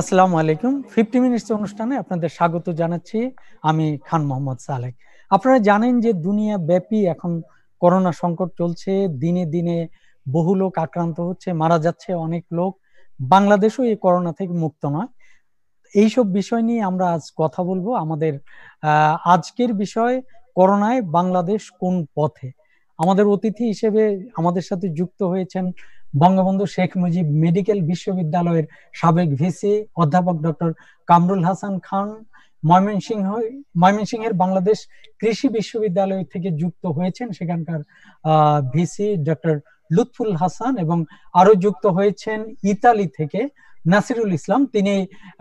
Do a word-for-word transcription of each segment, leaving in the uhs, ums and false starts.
আসসালামু আলাইকুম। Fifty minutes অনুষ্ঠানে আপনাদের স্বাগত জানাচ্ছি। আমি খান মোহাম্মদ সালেক। আপনারা জানেন যে দুনিয়া ব্যাপী এখন করোনা সংকট চলছে, দিনে দিনে বহু লোক আক্রান্ত হচ্ছে, মারা যাচ্ছে অনেক লোক। বাংলাদেশও এই করোনা থেকে মুক্ত নয়। এইসব বিষয় নিয়ে আমরা আজ কথা বলবো। আমাদের আজকের বিষয় করোনায় বাংলাদেশ কোন পথে। আমাদের অতিথি হিসেবে আমাদের সাথে যুক্ত হয়েছেন বঙ্গবন্ধু শেখ মুজিব মেডিকেল বিশ্ববিদ্যালয়ের সাবেক ভিসি অধ্যাপক ডক্টর কামরুল হাসান খান। ময়মনসিংহ ময়মনসিংহের বাংলাদেশ কৃষি বিশ্ববিদ্যালয় থেকে যুক্ত হয়েছেন সেখানকার ভিসি ডক্টর লুৎফুল হাসান, এবং আরো যুক্ত হয়েছেন ইতালি থেকে নাসিরুল ইসলাম। তিনি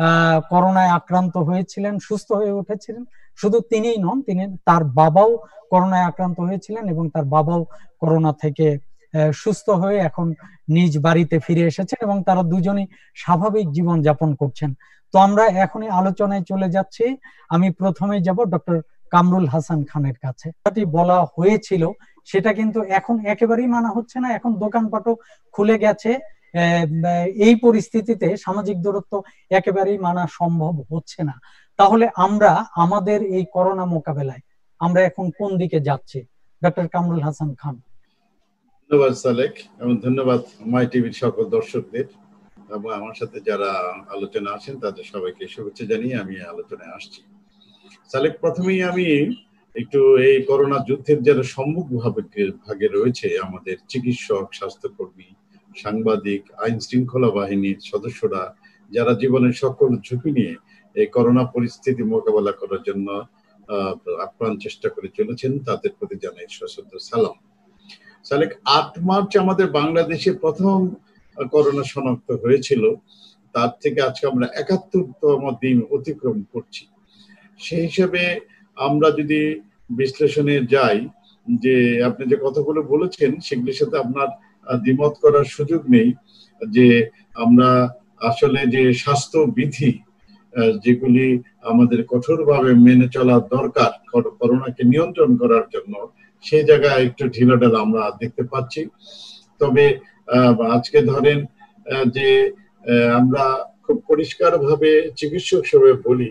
আহ করোনায় আক্রান্ত হয়েছিলেন, সুস্থ হয়ে উঠেছিলেন। শুধু তিনিই নন, তিনি তার বাবাও করোনায় আক্রান্ত হয়েছিলেন এবং তার বাবাও করোনা থেকে সুস্থ হয়ে এখন নিজ বাড়িতে ফিরে এসেছেন এবং তারা দুজনেই স্বাভাবিক জীবন যাপন করছেন। তো আমরা এখনই আলোচনায় চলে যাচ্ছি। আমি প্রথমে যাব ডক্টর কামরুল হাসান খানের কাছে। যেটি বলা হয়েছিল সেটা কিন্তু এখন একেবারেই মানা হচ্ছে না। এখন দোকানপাটও খুলে গেছে। এই পরিস্থিতিতে সামাজিক দূরত্ব একেবারেই মানা সম্ভব হচ্ছে না। তাহলে আমরা আমাদের এই করোনা মোকাবেলায় আমরা এখন কোন দিকে যাচ্ছি? ডক্টর কামরুল হাসান খান। ধন্যবাদ সালেক, এবং ধন্যবাদ মাই টিভির সকল দর্শকদের এবং আমার সাথে যারা আলোচনা আসেন তাদের সবাইকে শুভেচ্ছা জানিয়ে আমি আলোচনায় আসছি। সালেক, প্রথমেই আমি একটু এই করোনা যুদ্ধের যারা সম্মুখ ভাগে রয়েছে, আমাদের চিকিৎসক, স্বাস্থ্যকর্মী, সাংবাদিক, আইন শৃঙ্খলা বাহিনীর সদস্যরা, যারা জীবনের সকল ঝুঁকি নিয়ে এই করোনা পরিস্থিতি মোকাবেলা করার জন্য আপ্রাণ চেষ্টা করে চলেছেন, তাদের প্রতি জানাই সশ্রদ্ধ সালাম। সালেক, আট মার্চ আমাদের বাংলাদেশে প্রথম করোনা শনাক্ত হয়েছিল। তার থেকে আজকে আমরা একাত্তরতম দিন অতিক্রম করছি। সেই হিসাবে আমরা যদি বিশ্লেষণে যাই, যে আপনি যে কথাগুলো বলেছেন সেগুলির সাথে আপনার দ্বিমত করার সুযোগ নেই, যে আমরা আসলে যে স্বাস্থ্যবিধি যেগুলি আমাদের কঠোরভাবে মেনে চলা দরকার করোনাকে নিয়ন্ত্রণ করার জন্য, সেই জায়গায় একটু ঢিলাঢালা আমরা দেখতে পাচ্ছি। তবে আজকে ধরেন যে আমরা খুব পরিষ্কারভাবে চিকিৎসক হিসেবে বলি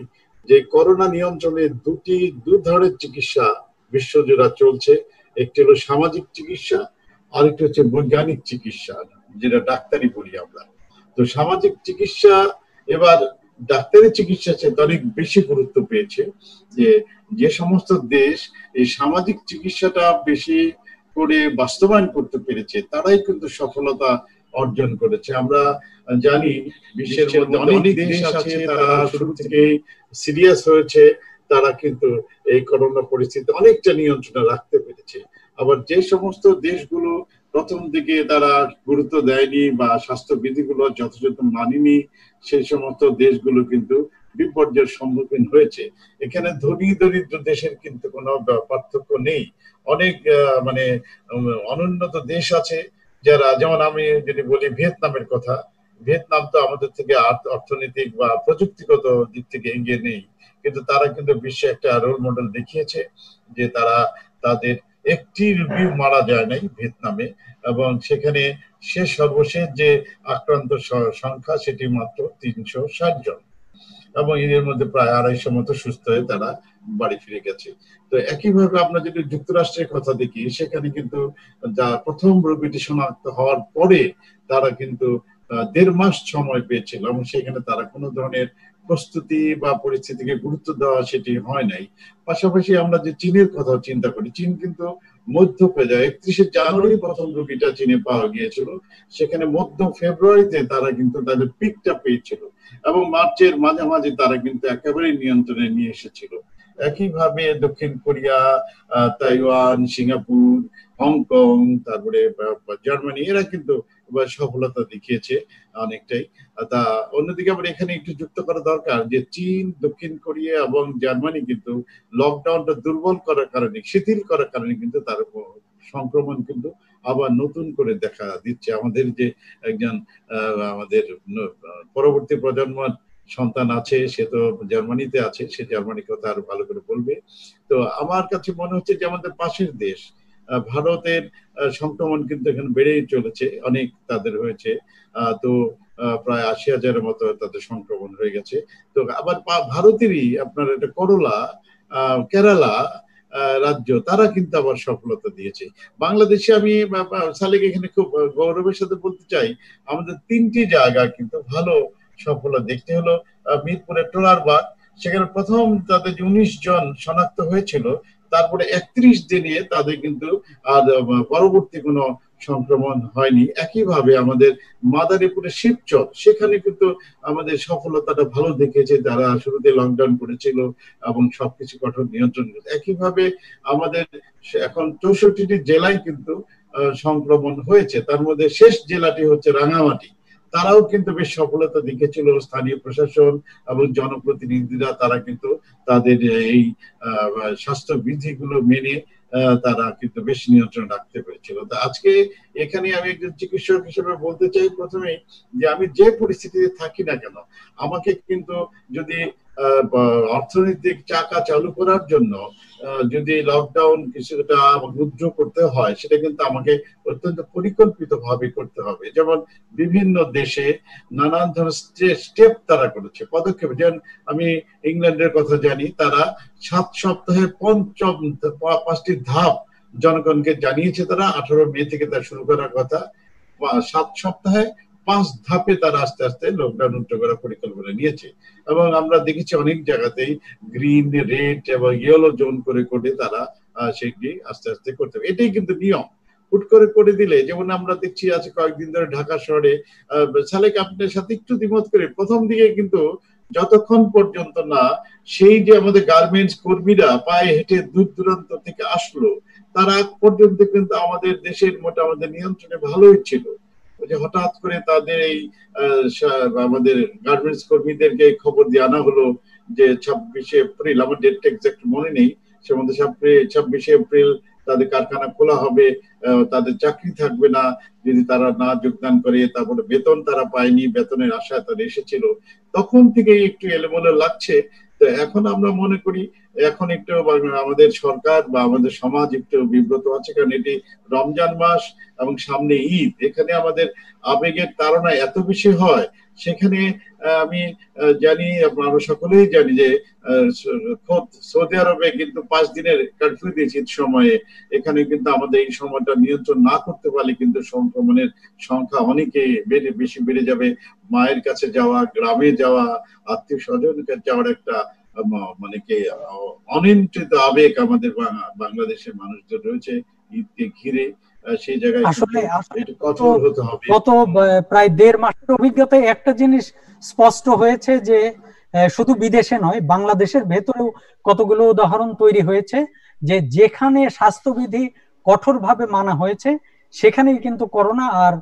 যে করোনা নিয়ন্ত্রণে দুটি দু ধরনের চিকিৎসা বিশ্বজুড়ে চলছে। একটি হলো সামাজিক চিকিৎসা, আরেকটি হচ্ছে বৈজ্ঞানিক চিকিৎসা, যেটা ডাক্তারি বলি আমরা। তো সামাজিক চিকিৎসা এবার ডাক্তারি চিকিৎসা চেয়ে অনেক বেশি গুরুত্ব পেয়েছে। যে যে সমস্ত দেশ এই সামাজিক চিকিৎসাটা বেশি করে বাস্তবায়ন করতে পেরেছে তারাই কিন্তু সফলতা অর্জন করেছে। আমরা জানি বিশ্বের মধ্যে অনেক দেশ আছে তারা শুরু থেকে সিরিয়াস হয়েছে, তারা কিন্তু এই করোনা পরিস্থিতি অনেকটা নিয়ন্ত্রণে রাখতে পেরেছে। আবার যে সমস্ত দেশগুলো প্রথম দিকে তারা গুরুত্ব দেয়নি বা স্বাস্থ্যবিধিগুলো যথাযথ মানেনি, সেই সমস্ত দেশগুলো কিন্তু বিপর্যয়ের সম্মুখীন হয়েছে। এখানে ধনী দরিদ্র দেশের কিন্তু কোনো পার্থক্য নেই। অনেক মানে অনুন্নত দেশ আছে যারা, যেমন আমি যদি বলি ভিয়েতনামের কথা, ভিয়েতনাম তো আমাদের থেকে অর্থনৈতিক বা প্রযুক্তিগত দিক থেকে এগিয়ে নেই, কিন্তু তারা কিন্তু বিশ্বে একটা রোল মডেল দেখিয়েছে যে তারা তাদের একটি রোগী মারা যায় নাই ভিয়েতনামে, এবং সেখানে সে সর্বশেষ যে আক্রান্ত সংখ্যা সেটি মাত্র তিনশো ষাট জন, এবং এদের মধ্যে প্রায় আড়াইশো মতো সুস্থ হয়ে তারা বাড়ি ফিরে গেছে। তো একইভাবে আমরা যদি যুক্তরাষ্ট্রের কথা দেখি, সেখানে কিন্তু যা প্রথম রোগীটি শনাক্ত হওয়ার পরে তারা কিন্তু দেড় মাস সময় পেয়েছিল, এবং সেখানে তারা কোনো ধরনের প্রস্তুতি বা পরিস্থিতিকে গুরুত্ব দেওয়া সেটি হয় নাই। পাশাপাশি আমরা যে চীনের কথা চিন্তা করি, চীন কিন্তু মধ্য পর্যায়ে একত্রিশে জানুয়ারি প্রথম রোগীটা চীনে পাওয়া গিয়েছিল, সেখানে মধ্য ফেব্রুয়ারিতে তারা কিন্তু তাদের পিকটা পেয়েছিল এবং মার্চের মাঝামাঝি তারা কিন্তু একেবারে নিয়ন্ত্রণে নিয়ে এসেছিল। একইভাবে দক্ষিণ কোরিয়া, তাইওয়ান, সিঙ্গাপুর, হংকং, তারপরে জার্মানি, এরা কিন্তু সফলতা দেখিয়েছে অনেকটাই। তা অন্যদিকে আবার এখানে একটু যুক্ত করা দরকার যে চীন, দক্ষিণ কোরিয়া এবং জার্মানি কিন্তু লকডাউনটা দুর্বল করার কারণে, শিথিল করার কারণে কিন্তু তার সংক্রমণ কিন্তু আবার নতুন করে দেখা দিচ্ছে। আমাদের যে একজন আমাদের পরবর্তী প্রজন্ম সন্তান আছে, সে তো জার্মানিতে আছে, সে জার্মানির কথা আরো ভালো করে বলবে। তো আমার কাছে মনে হচ্ছে যে আমাদের পাশের দেশ ভারতের সংক্রমণ কিন্তু এখন বেড়েই চলেছে, অনেক তাদের হয়েছে। তো প্রায় আশি হাজারের মতো তাতে সংক্রমণ হয়ে গেছে। তো আবার ভারতেরই আপনার এটা করলা আহ কেরালা রাজ্য, তারা কিন্তু আবার সফলতা দিয়েছে। বাংলাদেশে আমি সালেক এখানে খুব গৌরবের সাথে বলতে চাই, আমাদের তিনটি জায়গা কিন্তু ভালো সফলতা। দেখতে হলো মিরপুরের টোলারবাগ, সেখানে প্রথম তাদের উনিশ জন শনাক্ত হয়েছিল, তারপরে একত্রিশ দিনে তাদের কিন্তু আর পরবর্তী কোনো সংক্রমণ হয়নি। একইভাবে আমাদের মাদারীপুরের শিবচর, সেখানে কিন্তু আমাদের সফলতাটা ভালো দেখেছে, যারা শুরুতে লকডাউন করেছিল এবং সবকিছু কঠোর নিয়ন্ত্রণ করে। একইভাবে আমাদের এখন চৌষট্টিটি জেলায় কিন্তু সংক্রমণ হয়েছে, তার মধ্যে শেষ জেলাটি হচ্ছে রাঙামাটি। তারাও কিন্তু বেশ সফলতা দেখেছিল, স্থানীয় প্রশাসন এবং জনপ্রতিনিধিরা তারা কিন্তু তাদের এই স্বাস্থ্য বিধিগুলো মেনে তারা কিন্তু বেশ নিয়ন্ত্রণ রাখতে পেরেছিল। তো আজকে এখানে আমি একজন চিকিৎসক হিসেবে বলতে চাই প্রথমে, যে আমি যে পরিস্থিতিতে থাকি না কেন, আমাকে কিন্তু যদি অর্থনৈতিক চাকা চালু করার জন্য যদি লকডাউন কিছুটা রুদ্ধ করতে হয়, সেটা কিন্তু আমাকে অত্যন্ত পরিকল্পিতভাবে করতে হবে। যেমন বিভিন্ন দেশে নানান ধরনের স্টেপ তারা করেছে, পদক্ষেপ। যেমন আমি ইংল্যান্ডের কথা জানি, তারা সাত সপ্তাহে পঞ্চম পাঁচটি ধাপ জনগণকে জানিয়েছে, তারা আঠারো মে থেকে তা শুরু করার কথা। সাত সপ্তাহে পাঁচ ধাপে তারা আস্তে আস্তে লকডাউন উঠতে করার পরিকল্পনা নিয়েছে। এবং আমরা দেখেছি অনেক জায়গাতেই গ্রিন, রেড এবং ইয়েলো জোন করে করে তারা সেটি আস্তে আস্তে করতে হবে। এটাই কিন্তু নিয়ম। হুট করে করে দিলে, যেমন আমরা দেখছি আজ কয়েকদিন ধরে ঢাকা শহরে, সালেক আপনার সাথে একটু দ্বিমত করে, প্রথম দিকে কিন্তু যতক্ষণ পর্যন্ত না সেই যে আমাদের গার্মেন্টস কর্মীরা পায়ে হেঁটে দূর দূরান্ত থেকে আসলো, তারা পর্যন্ত কিন্তু আমাদের দেশের মোটামুটি নিয়ন্ত্রণে ভালোই ছিল। যে হঠাৎ করে তাদের এই আমাদের গার্মেন্টস কর্মীদেরকে খবর দিয়ে আনা হলো যে ছাব্বিশে এপ্রিল, আমার ডেটটা এক্সাক্ট মনে নেই, সে মধ্যে ছাব্বিশে এপ্রিল তাদের কারখানা খোলা হবে, তাদের চাকরি থাকবে না যদি তারা না যোগদান করে। তারপরে বেতন তারা পায়নি, বেতনের আশায় তারা এসেছিল, তখন থেকে একটু এলোমেলো লাগছে। তো এখন আমরা মনে করি এখন একটু আমাদের সরকার বা আমাদের সমাজ একটু বিব্রত আছে, কারণ এটি রমজান মাস এবং সামনে ঈদ, এখানে আমাদের আবেগের তাড়না এত বেশি হয়। সেখানে আমি জানি, আমরা সকলেই জানি যে সৌদি আরবে কিন্তু পাঁচ দিনের কারফিউ দিয়েছে ঈদ সময়ে। এখানে কিন্তু আমাদের এই সময়টা নিয়ন্ত্রণ না করতে পারলে কিন্তু সংক্রমণের সংখ্যা অনেকে বেড়ে বেশি বেড়ে যাবে। মায়ের কাছে যাওয়া, গ্রামে যাওয়া, আত্মীয় স্বজনের কাছে যাওয়ার একটা মানে কি অনিয়ন্ত্রিত আবেগ আমাদের বাংলাদেশের মানুষদের রয়েছে ঈদকে ঘিরে। সেই জায়গায় আসলে গত প্রায় দেড় মাসের অভিজ্ঞতায় একটা জিনিস স্পষ্ট হয়েছে যে শুধু বিদেশে নয়, বাংলাদেশের ভেতরেও কতগুলো উদাহরণ তৈরি হয়েছে যে যেখানে স্বাস্থ্যবিধি কঠোরভাবে মানা হয়েছে সেখানেই কিন্তু করোনা আর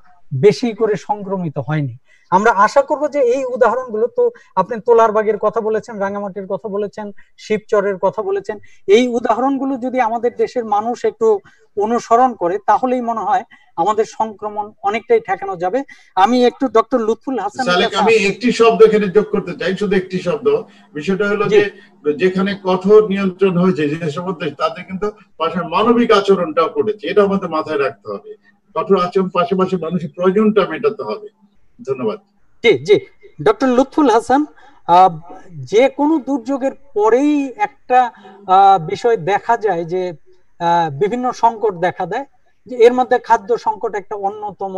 বেশি করে সংক্রমিত হয়নি। আমরা আশা করব যে এই উদাহরণগুলো, তো আপনি তোলারবাগের কথা বলেছেন, রাঙামাটির কথা বলেছেন, শিবচরের কথা বলেছেন, এই উদাহরণগুলো যদি আমাদের দেশের মানুষ একটু অনুসরণ করে তাহলেই মনে হয় আমাদের সংক্রমণ অনেকটাই ঠেকানো যাবে। আমি একটু ডক্টর লুৎফুল হাসান, আমি একটি শব্দ এখানে যোগ করতে চাই, শুধু একটি শব্দ। বিষয়টা হলো যে যেখানে কঠোর নিয়ন্ত্রণ হয়েছে যেসব দেশ, তাদের কিন্তু মানবিক আচরণটাও করেছে, এটা আমাদের মাথায় রাখতে হবে। কঠোর আচরণ পাশাপাশি মানুষের প্রয়োজনটা মেটাতে হবে। ধন্যবাদ। জি জি ডক্টর লুৎফুল হাসান, যে কোনো দুর্যোগের পরেই একটা বিষয় দেখা যায় যে বিভিন্ন সংকট দেখা দেয়, এর মধ্যে খাদ্য সংকট একটা অন্যতম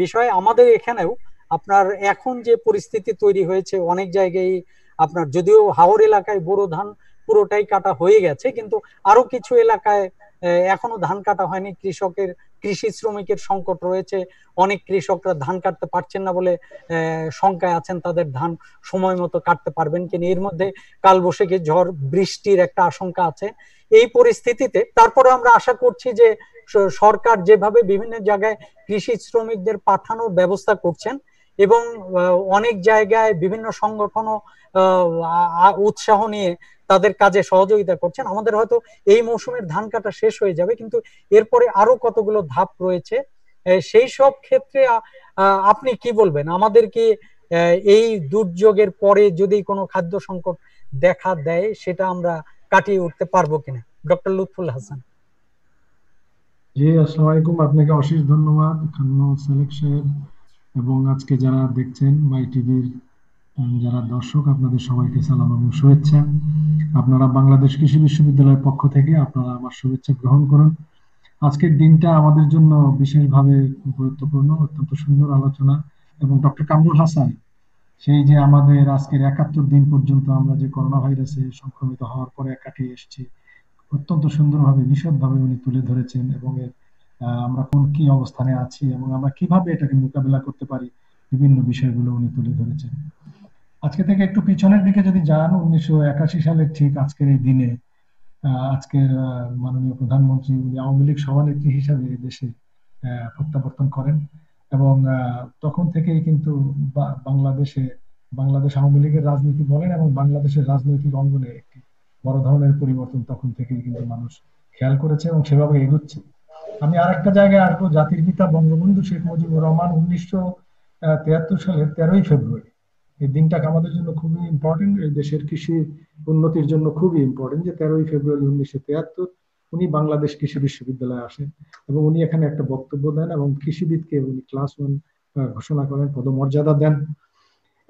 বিষয়। আমাদের এখানেও আপনার এখন যে পরিস্থিতি তৈরি হয়েছে অনেক জায়গায়, আপনার যদিও হাওর এলাকায় বোরো ধান পুরোটাই কাটা হয়ে গেছে, কিন্তু আরো কিছু এলাকায় এখনো ধান কাটা হয়নি। কৃষকের, কৃষি শ্রমিকের সংকট রয়েছে, অনেক কৃষকরা ধান কাটতে পারছেন না বলে শঙ্কায় আছেন তাদের ধান সময় মতো কাটতে পারবেন কিনা। এর মধ্যে কালবৈশাখী ঝড় বৃষ্টির একটা আশঙ্কা আছে। এই পরিস্থিতিতে তারপরে আমরা আশা করছি যে সরকার যেভাবে বিভিন্ন জায়গায় কৃষি শ্রমিকদের পাঠানোর ব্যবস্থা করছেন এবং অনেক জায়গায় বিভিন্ন সংগঠনও উৎসাহ নিয়ে তাদের কাজে সহযোগিতা করছেন। আমাদের হয়তো এই মৌসুমের ধান কাটা শেষ হয়ে যাবে, কিন্তু এরপরে আরো কতগুলো ধাপ রয়েছে। সেই সব ক্ষেত্রে আপনি কি বলবেন, আমাদের কি এই দুর্যোগের পরে যদি কোনো খাদ্য সংকট দেখা দেয় সেটা আমরা কাটিয়ে উঠতে পারবো কিনা? ডক্টর লুৎফুল হাসান। জি, আসসালামু আলাইকুম। আপনাকে অশেষ ধন্যবাদ খান মোহাম্মদ সালেক সাহেব। এবং আজকে যারা দেখছেন মাই টিভির যারা দর্শক, আপনাদের সবাইকে সালাম এবং শুভেচ্ছা। আপনারা বাংলাদেশ কৃষি বিশ্ববিদ্যালয়ের পক্ষ থেকে আপনারা আমার শুভেচ্ছা গ্রহণ করুন। আজকের দিনটা আমাদের জন্য বিশেষভাবে গুরুত্বপূর্ণ, অত্যন্ত সুন্দর আলোচনা। এবং ডক্টর কামরুল হাসান, সেই যে আমাদের আজকের একাত্তর দিন পর্যন্ত আমরা যে করোনা ভাইরাসে সংক্রমিত হওয়ার পরে কাটিয়ে এসেছি, অত্যন্ত সুন্দরভাবে বিশদভাবে উনি তুলে ধরেছেন এবং এর আমরা কোন কি অবস্থানে আছি এবং আমরা কিভাবে এটাকে মোকাবেলা করতে পারি, বিভিন্ন বিষয়গুলো উনি তুলে ধরেছেন। আজকে থেকে একটু পিছনের দিকে যদি যান, উনিশশো একাশি সালের ঠিক আজকের এই দিনে আজকের মাননীয় প্রধানমন্ত্রী উনি আওয়ামী লীগ সভানেত্রী হিসাবে দেশে প্রত্যাবর্তন করেন এবং তখন থেকেই কিন্তু বাংলাদেশে বাংলাদেশ আওয়ামী লীগের রাজনীতি বলেন এবং বাংলাদেশের রাজনৈতিক অঙ্গনে একটি বড় ধরনের পরিবর্তন তখন থেকেই কিন্তু মানুষ খেয়াল করেছে এবং সেভাবে এগোচ্ছে। আমি আর একটা জায়গায় আসবো, জাতির পিতা বঙ্গবন্ধু শেখ মুজিবুর রহমান উনিশশো তিয়াত্তর সালের তেরোই ফেব্রুয়ারি এই দিনটাকে আমাদের জন্য খুবই ইম্পর্টেন্ট, এই দেশের কৃষি উন্নতির জন্য খুবই ইম্পর্টেন্ট যে তেরোই ফেব্রুয়ারি উনিশশো তিয়াত্তর উনি বাংলাদেশ কৃষি বিশ্ববিদ্যালয়ে আসেন এবং উনি এখানে একটা বক্তব্য দেন এবং কৃষিবিদকে উনি ক্লাস ওয়ান ঘোষণা করেন, পদমর্যাদা দেন।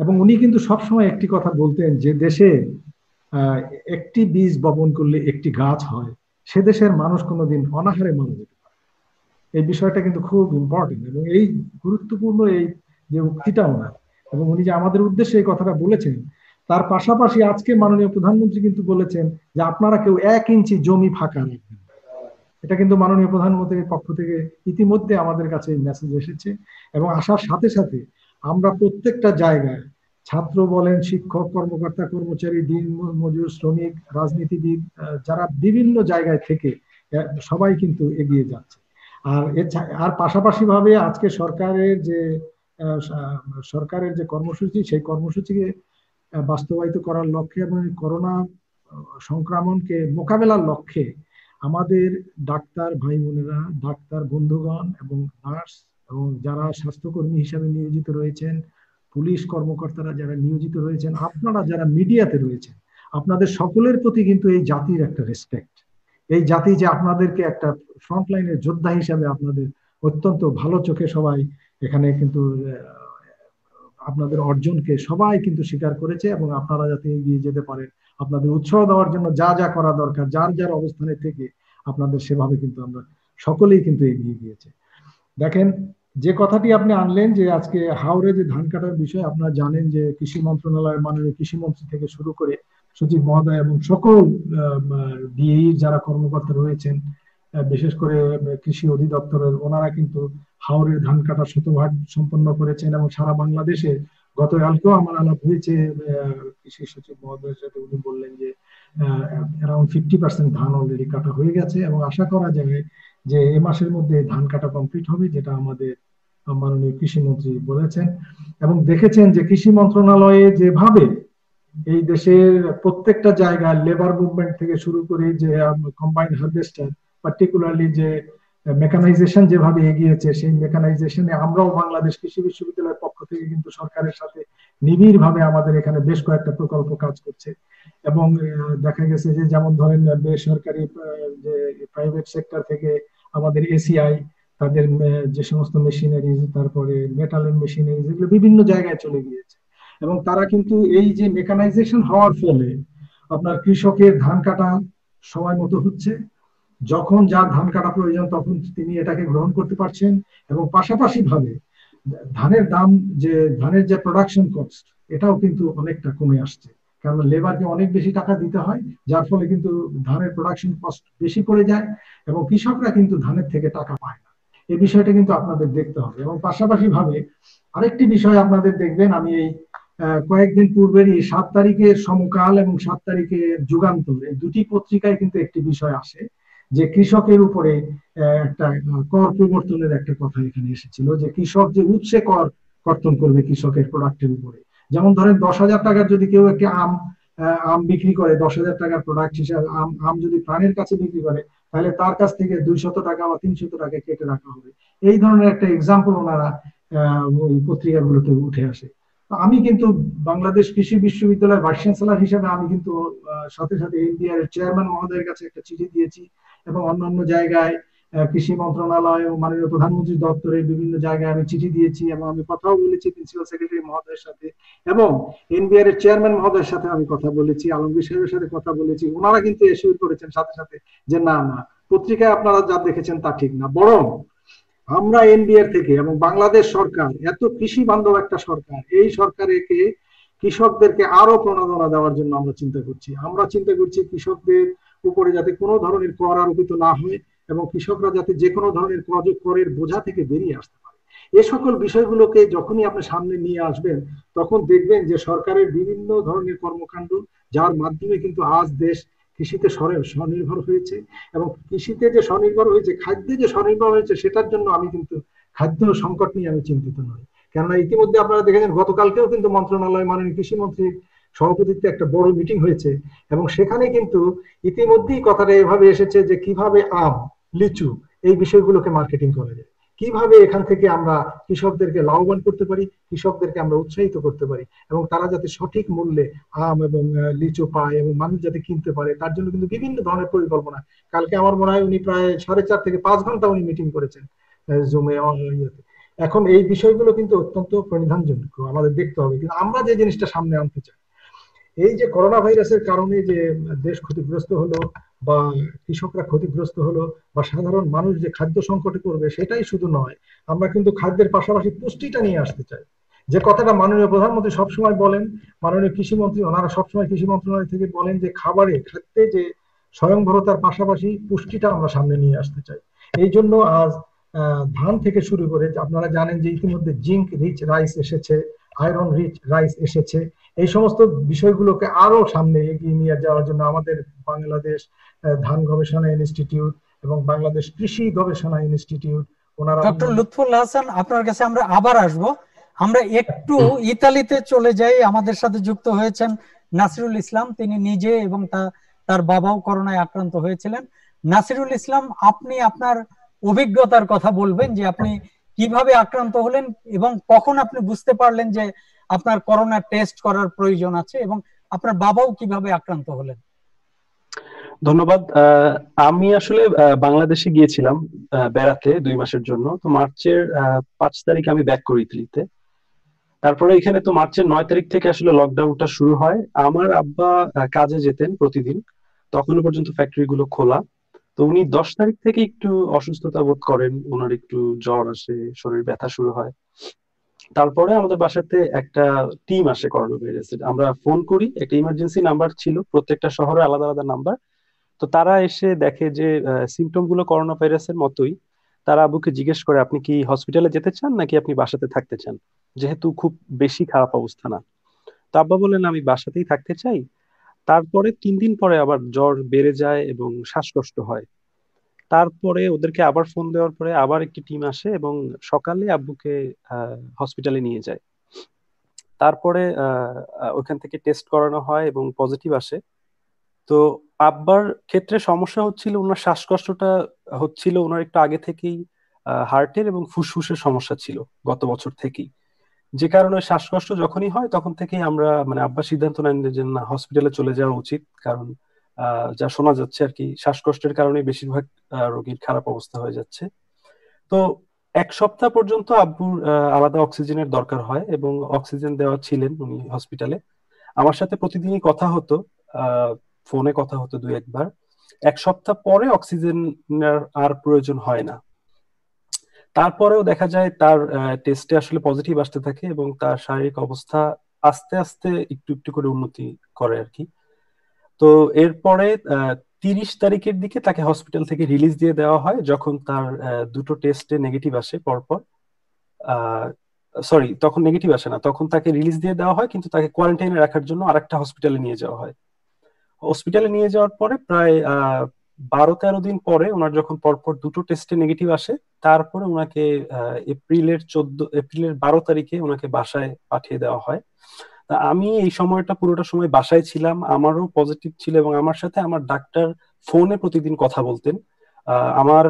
এবং উনি কিন্তু সবসময় একটি কথা বলতেন যে দেশে একটি বীজ বপন করলে একটি গাছ হয়, সে দেশের মানুষ কোনোদিন অনাহারে মারা যেতে পারে। এই বিষয়টা কিন্তু খুব ইম্পর্টেন্ট এবং এই গুরুত্বপূর্ণ এই যে উক্তিটা ওনার এবং উনি যে আমাদের উদ্দেশ্যে এই কথাটা বলেছেন, তার পাশাপাশি আজকে মাননীয় প্রধানমন্ত্রী কিন্তু বলেছেন যে আপনারা কেউ এক ইঞ্চি জমি ফাঁকা রাখবেন। এটা কিন্তু মাননীয় প্রধানমন্ত্রীর পক্ষ থেকে ইতিমধ্যে আমাদের কাছে মেসেজ এসেছে এবং আসার সাথে সাথে আমরা প্রত্যেকটা জায়গায় ছাত্র বলেন, শিক্ষক, কর্মকর্তা, কর্মচারী, দিন মজুর, শ্রমিক, রাজনীতিবিদ, যারা বিভিন্ন জায়গায় থেকে সবাই কিন্তু এগিয়ে যাচ্ছে। আর আর পাশাপাশি ভাবে আজকে সরকারের যে সরকারের যে কর্মসূচি, সেই কর্মসূচিকে বাস্তবায়িত করার লক্ষ্যে এবং করোনা সংক্রমণকে মোকাবেলার লক্ষ্যে আমাদের ডাক্তার ভাই বোনেরা, ডাক্তার বন্ধুগণ এবং নার্স এবং যারা স্বাস্থ্যকর্মী হিসাবে নিয়োজিত রয়েছেন, পুলিশ কর্মকর্তারা যারা নিয়োজিত রয়েছেন, আপনারা যারা মিডিয়াতে রয়েছেন, আপনাদের সকলের প্রতি কিন্তু এই জাতির একটা রেসপেক্ট। এই জাতি যে আপনাদেরকে একটা ফ্রন্টলাইনের যোদ্ধা হিসাবে আপনাদের অত্যন্ত ভালো চোখে সবাই এখানে কিন্তু আপনাদের অর্জনকে সবাই কিন্তু স্বীকার করেছে এবং আপনারা যাতে এগিয়ে যেতে পারেন, আপনাদের উৎসাহ দেওয়ার জন্য যা যা করা দরকার যার যার অবস্থানে থেকে আপনাদের সেভাবে কিন্তু আমরা সকলেই কিন্তু এগিয়ে গিয়েছে। দেখেন যে কথাটি আপনি আনলেন যে আজকে হাওরে যে ধান কাটার বিষয়, আপনারা জানেন যে কৃষি মন্ত্রণালয়ের মাননীয় কৃষিমন্ত্রী থেকে শুরু করে সচিব মহোদয় এবং সকল ডিএইর যারা কর্মকর্তা রয়েছেন, বিশেষ করে কৃষি অধিদপ্তরের, ওনারা কিন্তু হাওরের ধান কাটা শতভাগ সম্পন্ন করেছেন এবং সারা বাংলাদেশে গতকালকেও আমার আলাপ হয়েছে, কৃষি সচিব মহোদয়ের সাথে উনি বললেন যে অ্যারাউন্ড ফিফটি পার্সেন্ট ধান অলরেডি কাটা হয়ে গেছে এবং আশা করা যায় যে এ মাসের মধ্যে ধান কাটা কমপ্লিট হবে, যেটা আমাদের মাননীয় কৃষিমন্ত্রী বলেছেন। এবং দেখেছেন যে কৃষি মন্ত্রণালয়ে যেভাবে এই দেশের প্রত্যেকটা জায়গায় লেবার মুভমেন্ট থেকে শুরু করে যে কম্বাইন হারভেস্টার, পার্টিকুলারলি যে মেকানাইজেশন যেভাবে এগিয়েছে, সেই মেকানাইজেশনে আমরাও বাংলাদেশ কৃষি বিশ্ববিদ্যালয়ের পক্ষ থেকে কিন্তু সরকারের সাথে নিবিড় ভাবে আমাদের এখানে বেশ কয়েকটা প্রকল্প কাজ করছে এবং দেখা গেছে যে যেমন ধরেন বেসরকারি যে প্রাইভেট সেক্টর থেকে আমাদের এসিআই তাদের যে সমস্ত মেশিনারিজ, তারপরে মেটালের মেশিনারিজ, এগুলো বিভিন্ন জায়গায় চলে গিয়েছে এবং তারা কিন্তু এই যে মেকানাইজেশন হওয়ার ফলে আপনার কৃষকের ধান কাটা সময় মতো হচ্ছে, যখন যার ধান কাটা প্রয়োজন তখন তিনি এটাকে গ্রহণ করতে পারছেন এবং পাশাপাশি ভাবে ধানের দাম যে ধানের যে প্রোডাকশন কস্ট এটাও কিন্তু অনেকটা কমে আসছে, কারণ লেবারকে অনেক বেশি টাকা দিতে হয়, যার ফলে কিন্তু ধানের প্রোডাকশন কস্ট বেশি পড়ে যায় এবং কৃষকরা কিন্তু ধানের থেকে টাকা পায় না। এই বিষয়টা কিন্তু আপনাদের দেখতে হবে এবং পাশাপাশি ভাবে আরেকটি বিষয় আপনাদের দেখবেন, আমি এই কয়েকদিন পূর্বেরই সাত তারিখের সমকাল এবং সাত তারিখের যুগান্তর এই দুটি পত্রিকায় কিন্তু একটি বিষয় আসে যে কৃষকের উপরে একটা কর প্রবর্তনের একটা কথা এখানে এসেছিল যে কৃষক যে উৎসে কর কর্তন করবে কৃষকের প্রোডাক্টের উপরে। যেমন ধরেন দশ হাজার টাকার যদি কেউ একটি আম আম বিক্রি করে, দশ হাজার টাকার প্রোডাক্ট হিসাবে আম আম যদি প্রাণের কাছে বিক্রি করে, তাহলে তার কাছ থেকে দুইশত টাকা বা তিনশত টাকা কেটে রাখা হবে। এই ধরনের একটা এক্সাম্পল ওনারা ওই পত্রিকাগুলোতে উঠে আসে। আমি কিন্তু বাংলাদেশ কৃষি বিশ্ববিদ্যালয়ের ভাইস চ্যান্সেলর হিসেবে আমি কিন্তু সাথে সাথে এনবিআর এর চেয়ারম্যান মহোদয়ের কাছে একটা চিঠি দিয়েছি এবং অন্যান্য জায়গায় কৃষি মন্ত্রণালয় ও মাননীয় প্রধানমন্ত্রী দপ্তরে বিভিন্ন জায়গায় আমি চিঠি দিয়েছি এবং আমি কথাও বলেছি প্রিন্সিপাল সেক্রেটারি মহোদয়ের সাথে এবং এনবিআর এর চেয়ারম্যান মহোদয়ের সাথে আমি কথা বলেছি, আলমগীর সাহেবের সাথে কথা বলেছি। ওনারা কিন্তু এসিউর করেছেন সাথে সাথে যে না না, পত্রিকায় আপনারা যা দেখেছেন তা ঠিক না, বরং আমরা এনবিআর থেকে এবং বাংলাদেশ সরকার এত কৃষি বান্ধব একটা সরকার, এই সরকারকে কৃষকদেরকে আরো প্রণোদনা দেওয়ার জন্য আমরা চিন্তা করছি। আমরা চিন্তা করছি কৃষকদের উপরে যাতে কোনো ধরনের কর আরোপিত না হয় এবং কৃষকরা যাতে যে কোনো ধরনের করের বোঝা থেকে বেরিয়ে আসতে পারে। এ সকল বিষয়গুলোকে যখনই আপনি সামনে নিয়ে আসবেন তখন দেখবেন যে সরকারের বিভিন্ন ধরনের কর্মকাণ্ড যার মাধ্যমে কিন্তু আজ দেশ কৃষিতে স্বনির্ভর হয়েছে এবং কৃষিতে যে স্বনির্ভর হয়েছে, খাদ্যে যে স্বনির্ভর হয়েছে, সেটার জন্য আমি কিন্তু খাদ্য সংকট নিয়ে আমি চিন্তিত নই। কেননা ইতিমধ্যে আপনারা দেখেছেন গতকালকেও কিন্তু মন্ত্রণালয় মাননীয় কৃষিমন্ত্রীর সভাপতিত্বে একটা বড় মিটিং হয়েছে এবং সেখানে কিন্তু ইতিমধ্যেই কথাটা এভাবে এসেছে যে কিভাবে আম, লিচু এই বিষয়গুলোকে মার্কেটিং করা যায়, কিভাবে এখান থেকে আমরা কৃষকদেরকে লাভবান করতে পারি, কৃষকদেরকে আমরা উৎসাহিত করতে পারি এবং তারা যাতে সঠিক মূল্যে আম এবং লিচু পায় এবং মানুষ যাতে কিনতে পারে, তার জন্য কিন্তু বিভিন্ন ধরনের পরিকল্পনা। কালকে আমার মনে হয় উনি প্রায় সাড়ে চার থেকে পাঁচ ঘন্টা উনি মিটিং করেছেন জুমে। এখন এই বিষয়গুলো কিন্তু অত্যন্ত প্রণিধানজনক, আমাদের দেখতে হবে। কিন্তু আমরা যে জিনিসটা সামনে আনতে চাই, এই যে করোনা ভাইরাসের কারণে যে দেশ ক্ষতিগ্রস্ত হলো বা কৃষকরা ক্ষতিগ্রস্ত হলো বা সাধারণ মানুষ যে খাদ্য সংকটে পড়বে, সেটাই শুধু নয়, আমরা কিন্তু খাদ্যের পাশাপাশি পুষ্টিটা নিয়ে আসতে চাই। যে কথাটা মাননীয় প্রধানমন্ত্রী সবসময় বলেন, মাননীয় কৃষিমন্ত্রী ওনারা সবসময় কৃষি মন্ত্রণালয় থেকে বলেন যে খাবারে, খাদ্যে যে স্বয়ংভরতার পাশাপাশি পুষ্টিটা আমরা সামনে নিয়ে আসতে চাই। এই জন্য আজ ধান থেকে শুরু করে আপনারা জানেন যে ইতিমধ্যে জিঙ্ক রিচ রাইস এসেছে, আয়রন রিচ রাইস এসেছে, এই সমস্ত বিষয়গুলোকে আরো সামনে এগিয়ে নিয়ে যাওয়ার জন্য আমাদের বাংলাদেশ ধান গবেষণা ইনস্টিটিউট এবং বাংলাদেশ কৃষি গবেষণা ইনস্টিটিউট ওনারা। ডক্টর লুৎফুল হাসান, আপনার কাছে আমরা আবার আসব। আমরা একটু ইতালিতে চলে যাই। আমাদের সাথে যুক্ত হয়েছেন নাসিরুল ইসলাম, তিনি নিজে এবং তার বাবাও করোনায় আক্রান্ত হয়েছিলেন। নাসিরুল ইসলাম, আপনি আপনার অভিজ্ঞতার কথা বলবেন যে আপনি কিভাবে আক্রান্ত হলেন এবং কখন আপনি বুঝতে পারলেন যে আপনার করোনা টেস্ট করার প্রয়োজন আছে এবং আপনার বাবাও কিভাবে আক্রান্ত হলেন। ধন্যবাদ। আমি আসলে বাংলাদেশে গিয়েছিলাম বেড়াতে দুই মাসের জন্য। তো মার্চের পাঁচ তারিখ আমি ব্যাক করি ইতালিতে। তারপরে এখানে তো মার্চের নয় তারিখ থেকে আসলে লকডাউনটা শুরু হয়। আমার আব্বা কাজে যেতেন প্রতিদিন, তখনও পর্যন্ত ফ্যাক্টরি গুলো খোলা। তো উনি দশ তারিখ থেকে একটু অসুস্থতা বোধ করেন, ওনার একটু জ্বর আসে, শরীর ব্যথা শুরু হয়। তারপরে আমাদের বাসাতে একটা টিম আসে করোনা ভাইরাসের, আমরা ফোন করি, একটা ইমার্জেন্সি নাম্বার ছিল, প্রত্যেকটা শহরে আলাদা আলাদা নাম্বার। তো তারা এসে দেখে যে সিমটম গুলো করোনা ভাইরাসের মতোই। তারা আবুকে জিজ্ঞেস করে আপনি কি হসপিটালে যেতে চান নাকি আপনি বাসাতে থাকতে চান, যেহেতু খুব বেশি খারাপ অবস্থা না। তো আব্বা বলেন আমি বাসাতেই থাকতে চাই। তারপরে তিন দিন পরে আবার জ্বর বেড়ে যায় এবং শ্বাসকষ্ট হয়। তারপরে ওদেরকে আবার ফোন দেওয়ার পরে আবার একটি টিম আসে এবং সকালে আব্বুকে হসপিটালে নিয়ে যায়। তারপরে ওখান থেকে টেস্ট করানো হয় এবং পজিটিভ আসে। তো আব্বার ক্ষেত্রে সমস্যা হচ্ছিল, ওনার শ্বাসকষ্টটা হচ্ছিল, ওনার একটু আগে থেকেই হার্টের এবং ফুসফুসের সমস্যা ছিল গত বছর থেকেই, যে কারণে শ্বাসকষ্ট যখনই হয় তখন থেকেই আমরা মানে আব্বা সিদ্ধান্ত নেন যে না, হসপিটালে চলে যাওয়া উচিত। কারণ আহ যা শোনা যাচ্ছে আর কি, শ্বাসকষ্টের কারণে বেশিরভাগ রোগীর খারাপ অবস্থা হয়ে যাচ্ছে। তো এক সপ্তাহ পর্যন্ত আব্বুর আলাদা অক্সিজেনের দরকার হয় এবং অক্সিজেন দেওয়া ছিলেন উনি হসপিটালে। আমার সাথে প্রতিদিনই কথা হতো, আহ ফোনে কথা হতো দুই একবার। এক সপ্তাহ পরে অক্সিজেন আর প্রয়োজন হয় না। তারপরেও দেখা যায় তার টেস্টে আসলে পজিটিভ আসতে থাকে এবং তার শারীরিক অবস্থা আস্তে আস্তে একটু একটু করে উন্নতি করে আর কি। তো এরপরে তিরিশ তারিখের দিকে তাকে হসপিটাল থেকে রিলিজ দিয়ে দেওয়া হয়, যখন তার দুটো টেস্টে নেগেটিভ আসে পরপর। সরি, তখন নেগেটিভ আসে না, তখন তাকে রিলিজ দিয়ে দেওয়া হয়, কিন্তু তাকে কোয়ারেন্টাইনে রাখার জন্য আরেকটা হসপিটালে নিয়ে যাওয়া হয়। হসপিটালে নিয়ে যাওয়ার পরে প্রায় আহ বারো তেরো দিন পরে ওনার যখন পরপর দুটো টেস্টে নেগেটিভ আসে, তারপরে ওনাকে এপ্রিলের চোদ্দ এপ্রিলের বারো তারিখে ওনাকে বাসায় পাঠিয়ে দেওয়া হয়। আমি এই সময়টা পুরোটা সময় বাসায় ছিলাম, আমারও পজিটিভ ছিল এবং আমার সাথে আমার ডাক্তার ফোনে প্রতিদিন কথা বলতেন। আমার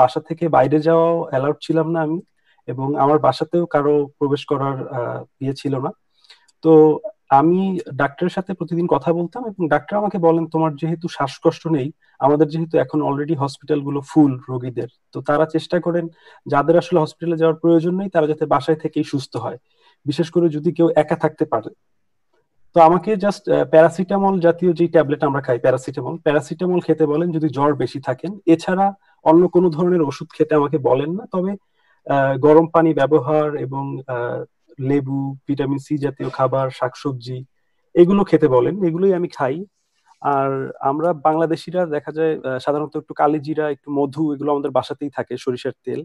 বাসা থেকে বাইরে যাওয়াও অ্যালাউড ছিলাম না আমি, এবং আমার বাসাতেও কারো প্রবেশ করার ইয়ে ছিল না। তো আমি ডাক্তারের সাথে প্রতিদিন কথা বলতাম এবং ডাক্তার আমাকে বলেন তোমার যেহেতু শ্বাসকষ্ট নেই, আমাদের যেহেতু এখন অলরেডি হসপিটালগুলো ফুল রোগীদের, তো তারা চেষ্টা করেন যাদের আসলে হসপিটালে যাওয়ার প্রয়োজন নেই তারা যাতে বাসায় থেকেই সুস্থ হয়, বিশেষ করে যদি কেউ একা থাকতে পারে। তো আমাকে জাস্ট প্যারাসিটামল জাতীয় যে ট্যাবলেট আমরা খাই প্যারাসিটামল প্যারাসিটামল খেতে বলেন যদি জ্বর বেশি থাকেন, এছাড়া অন্য কোনো ধরনের ওষুধ খেতে আমাকে বলেন না। তবে গরম পানি ব্যবহার এবং লেবু, ভিটামিন সি জাতীয় খাবার, শাকসবজি এগুলো খেতে বলেন, এগুলোই আমি খাই। আর আমরা বাংলাদেশিরা দেখা যায় সাধারণত একটু কালিজিরা, একটু মধু, এগুলো আমাদের বাসাতেই থাকে, সরিষার তেল,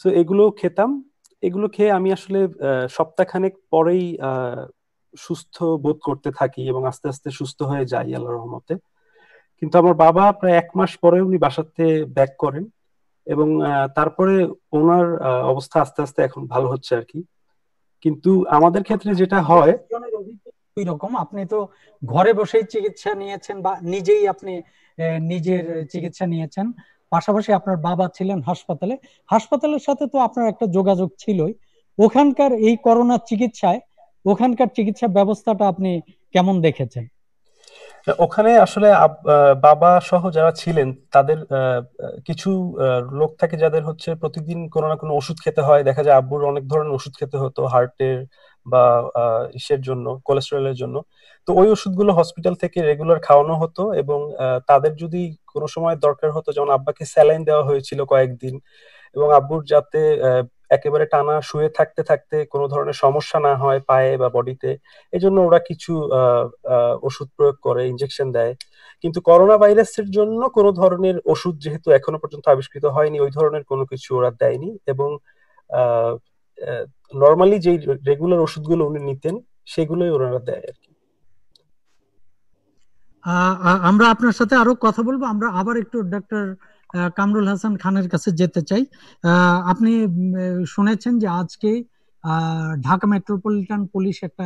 সো এগুলো খেতাম। এগুলো খেয়ে আমি আসলে সপ্তাহখানেক পরেই সুস্থ বোধ করতে থাকি এবং আস্তে আস্তে সুস্থ হয়ে যাই আল্লাহর রহমতে। কিন্তু আমার বাবা প্রায় এক মাস পরে উনি বাসাতে ব্যাক করেন এবং তারপরে ওনার অবস্থা আস্তে আস্তে এখন ভালো হচ্ছে আর কি। কিন্তু আমাদের ক্ষেত্রে যেটা হয় ওই রকম, আপনি তো ঘরে বসেই চিকিৎসা নিয়েছেন বা নিজেই আপনি নিজের চিকিৎসা নিয়েছেন, পাশাপাশি আপনার বাবা ছিলেন হাসপাতালে, হাসপাতালের সাথে তো আপনার একটা যোগাযোগ ছিলই। ওখানকার এই করোনা চিকিৎসায় ওখানকার চিকিৎসা ব্যবস্থাটা আপনি কেমন দেখেছেন? ওখানে আসলে বাবা সহ যারা ছিলেন তাদের কিছু লোক থাকে যাদের হচ্ছে প্রতিদিন কোনো না কোনো ওষুধ খেতে হয়, দেখা যায় আব্বুর অনেক ধরনের ওষুধ খেতে হতো হার্টের বা ইসের জন্য, কোলেস্টেরলের জন্য। তো ওই ওষুধগুলো হসপিটাল থেকে রেগুলার খাওয়ানো হতো এবং তাদের যদি কোনো সময় দরকার হতো, যেমন আব্বাকে স্যালাইন দেওয়া হয়েছিল কয়েকদিন এবং আব্বুর যাতে একেবারে টানা শুয়ে থাকতে থাকতে কোনো ধরনের সমস্যা না হয় পায়ে বা বডিতে, এজন্য ওরা কিছু ওষুধ প্রয়োগ করে, ইনজেকশন দেয়। কিন্তু করোনা ভাইরাসের জন্য কোনো ধরনের ওষুধ যেহেতু এখনো পর্যন্ত আবিষ্কৃত হয়নি, ওই ধরনের কোনো কিছু ওরা দেয়নি এবং নর্মালি যে রেগুলার ওষুধগুলো উনি নিতেন সেগুলোই ওনারা দেয় আর কি। আমরা আপনার সাথে আরো কথা বলবো, আমরা আবার একটু ডাক্তার কামরুল হাসান খানের কাছে যেতে চাই। আপনি শুনেছেন যে আজকে ঢাকা মেট্রোপলিটন পুলিশ একটা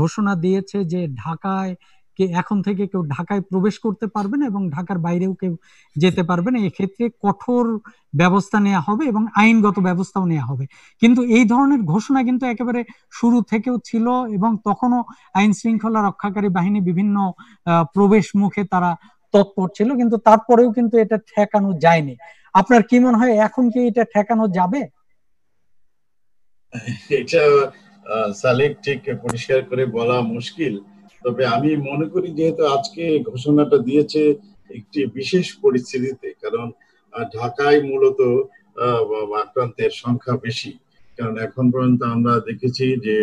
ঘোষণা দিয়েছে যে ঢাকায় এখন থেকে কেউ ঢাকায় প্রবেশ করতে পারবে না এবং ঢাকার বাইরেও কেউ যেতে পারবে না, এক্ষেত্রে কঠোর ব্যবস্থা নেওয়া হবে এবং আইনগত ব্যবস্থাও নেওয়া হবে। কিন্তু এই ধরনের ঘোষণা কিন্তু একেবারে শুরু থেকেও ছিল এবং তখনও আইন শৃঙ্খলা রক্ষাকারী বাহিনী বিভিন্ন প্রবেশ মুখে তারা তৎপর ছিল, কিন্তু তারপরেও কিন্তু এটা ঠেকানো যায়নি। আপনার কি মনে হয় এখন কি এটা ঠেকানো যাবে? এটা সালেক ঠিক পরিষ্কার করে বলা মুশকিল, তবে আমি মনে করি যেহেতু আজকে ঘোষণাটা দিয়েছে একটি বিশেষ পরিস্থিতিতে, কারণ ঢাকায় মূলত আক্রান্তের সংখ্যা বেশি, কারণ এখন পর্যন্ত আমরা দেখেছি যে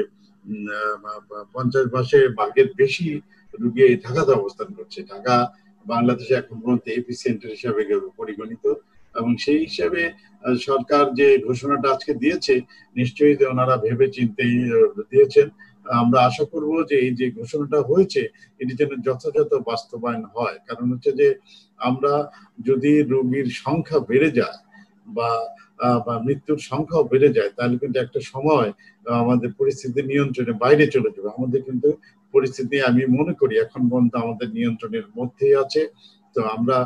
পঞ্চাশ ভাগের ভাগের বেশি রোগী ঢাকাতে অবস্থান করছে। ঢাকা বাংলাদেশে এখন পর্যন্ত এপিসেন্টার হিসাবে পরিগণিত এবং সেই হিসাবে সরকার যে ঘোষণাটা আজকে দিয়েছে নিশ্চয়ই যে ওনারা ভেবে চিন্তে দিয়েছেন। আমরা আশা করব যে এই যে ঘোষণাটা হয়েছে এটি যেন যথাযথ বাস্তবায়ন হয়, কারণ হচ্ছে যে আমরা যদি রোগীর সংখ্যা বেড়ে যায় বা মৃত্যুর সংখ্যাও বেড়ে যায় তাহলে কিন্তু একটা সময় আমাদের পরিস্থিতি নিয়ন্ত্রণের বাইরে চলে যাবে। আমাদের কিন্তু পরিস্থিতি আমি মনে করি এখন পর্যন্ত আমাদের নিয়ন্ত্রণের মধ্যেই আছে। তো আমরা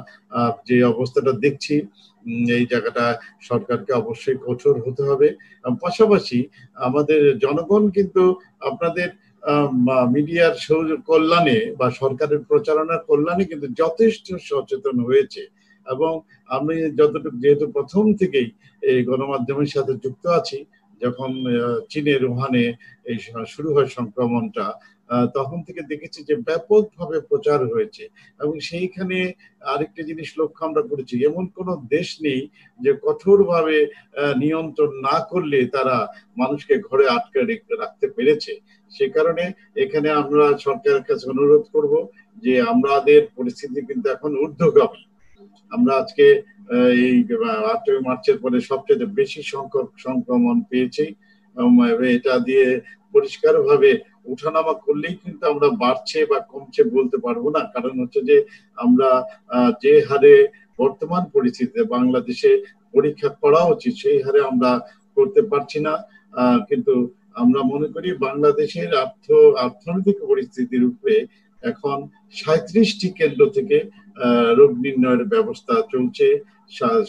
যে অবস্থাটা দেখছি এই জায়গাটা সরকারকে অবশ্যই কঠোর হতে হবে। পাশাপাশি আমাদের জনগণ কিন্তু আপনাদের মিডিয়ার কল্যাণে বা সরকারের প্রচারণার কল্যাণে কিন্তু যথেষ্ট সচেতন হয়েছে এবং আমি যতটুকু যেহেতু প্রথম থেকেই এই গণমাধ্যমের সাথে যুক্ত আছি, যখন চীনের উহানে এই শুরু হয় সংক্রমণটা তখন থেকে দেখেছি যে ব্যাপকভাবে প্রচার হয়েছে এবং সেইখানে আরেকটা জিনিস লক্ষ্য আমরা করেছি, এমন কোনো দেশ নেই যে কঠোরভাবে নিয়ন্ত্রণ না করলে তারা মানুষকে ঘরে আটকে রাখতে পেরেছে। সে কারণে এখানে আমরা সরকারের কাছে অনুরোধ করব যে আমাদের পরিস্থিতি কিন্তু এখন ঊর্ধ্বগামী। আমরা আজকে এই আটই মার্চের পরে সবচেয়ে বেশি সংখ্যক সংক্রমণ পেয়েছি, এটা দিয়ে পরিষ্কার ভাবে উঠানামা করলেই কিন্তু আমরা বাড়ছে বা কমছে বলতে পারবো না, কারণ হচ্ছে যে আমরা যে হারে বর্তমান পরিস্থিতিতে বাংলাদেশে পরীক্ষা করা উচিত সেই হারে আমরা করতে পারছি না। কিন্তু আমরা মনে করি বাংলাদেশের অর্থ অর্থনৈতিক পরিস্থিতির উপরে এখন সাঁত্রিশটি কেন্দ্র থেকে রোগ নির্ণয়ের ব্যবস্থা চলছে,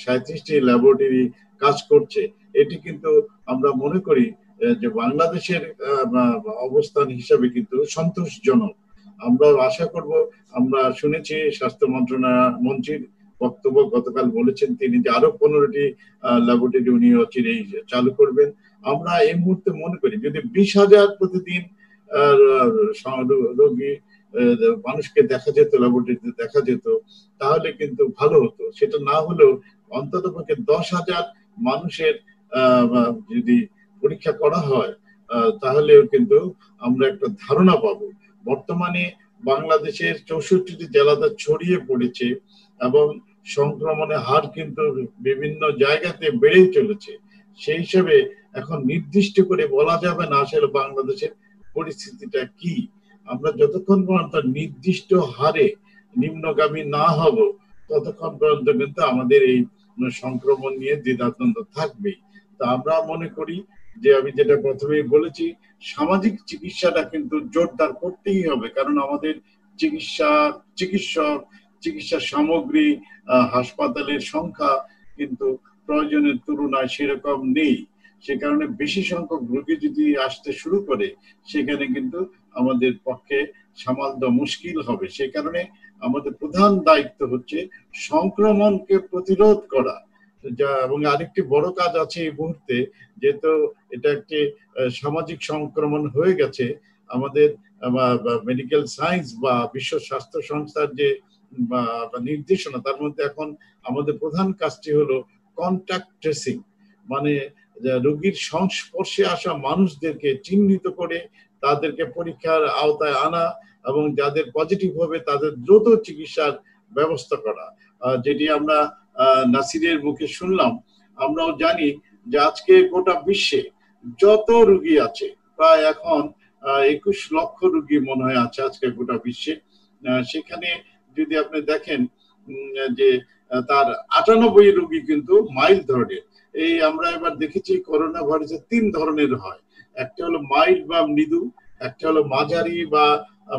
সাঁত্রিশটি ল্যাবরেটরি কাজ করছে, এটি কিন্তু আমরা মনে করি যে বাংলাদেশের অবস্থান হিসাবে কিন্তু সন্তোষজনক। আমরা আশা করব, আমরা শুনেছি স্বাস্থ্য মন্ত্রণালয় মন্ত্রীর বক্তব্য গতকাল বলেছেন তিনি যে আরো পনেরোটি ল্যাবরেটরি উনি অচিরেই চালু করবেন। আমরা এই মুহূর্তে মনে করি যদি বিশ হাজার প্রতিদিন রোগী মানুষকে দেখা যেত, ল্যাবরেটরিতে দেখা যেত, তাহলে কিন্তু ভালো হতো। সেটা না হলেও অন্তত পক্ষে দশ হাজার মানুষের যদি পরীক্ষা করা হয় তাহলেও কিন্তু আমরা একটা ধারণা পাবো। বর্তমানে বাংলাদেশের চৌষট্টিটি জেলাতে ছড়িয়ে পড়েছে এবং সংক্রমণের হার কিন্তু বিভিন্ন জায়গাতে বেড়ে চলেছে। সেই হিসাবে এখন নির্দিষ্ট করে বলা যাবে না আসলে বাংলাদেশের পরিস্থিতিটা কি। আমরা যতক্ষণ পর্যন্ত নির্দিষ্ট হারে নিম্নগামী না হব ততক্ষণ পর্যন্ত কিন্তু আমাদের এই সংক্রমণ নিয়ে দ্বিধাদ্বন্দ্ব থাকবেই। তা আমরা মনে করি যে আমি যেটা প্রথমেই বলেছি, সামাজিক চিকিৎসাটা কিন্তু জোরদার করতেই হবে, কারণ আমাদের চিকিৎসা চিকিৎসক চিকিৎসা সামগ্রী হাসপাতালের সংখ্যা কিন্তু প্রয়োজনের তুলনায় সেরকম নেই। সে কারণে বেশি সংখ্যক রোগী যদি আসতে শুরু করে সেখানে কিন্তু আমাদের পক্ষে সামাল দেওয়া মুশকিল হবে। সে কারণে আমাদের প্রধান দায়িত্ব হচ্ছে সংক্রমণকে প্রতিরোধ করা। যা এবং আরেকটি বড় কাজ আছে এই মুহূর্তে, যেহেতু এটা একটি সামাজিক সংক্রমণ হয়ে গেছে, আমাদের মেডিকেল সায়েন্স বা বিশ্ব স্বাস্থ্য সংস্থার যে নির্দেশনা তার মধ্যে এখন আমাদের প্রধান কাজটি হলো কন্ট্যাক্ট ট্রেসিং, মানে রোগীর সংস্পর্শে আসা মানুষদেরকে চিহ্নিত করে তাদেরকে পরীক্ষার আওতায় আনা এবং যাদের পজিটিভ হবে তাদের দ্রুত চিকিৎসার ব্যবস্থা করা। যেটি আমরা নাসিরের মুখে শুনলাম, আমরাও জানি যে আজকে গোটা বিশ্বে যত রুগী আছে প্রায় এখন একুশ লক্ষ রুগী মনে হয় আছে আজকে গোটা বিশ্বে। সেখানে যদি আপনি দেখেন যে তার আটানব্বই রুগী কিন্তু মাইল্ড ধরনের। এই আমরা এবার দেখেছি করোনা ভাইরাসে তিন ধরনের হয়, একটা হলো মাইল্ড বা মৃদু, একটা হলো মাঝারি বা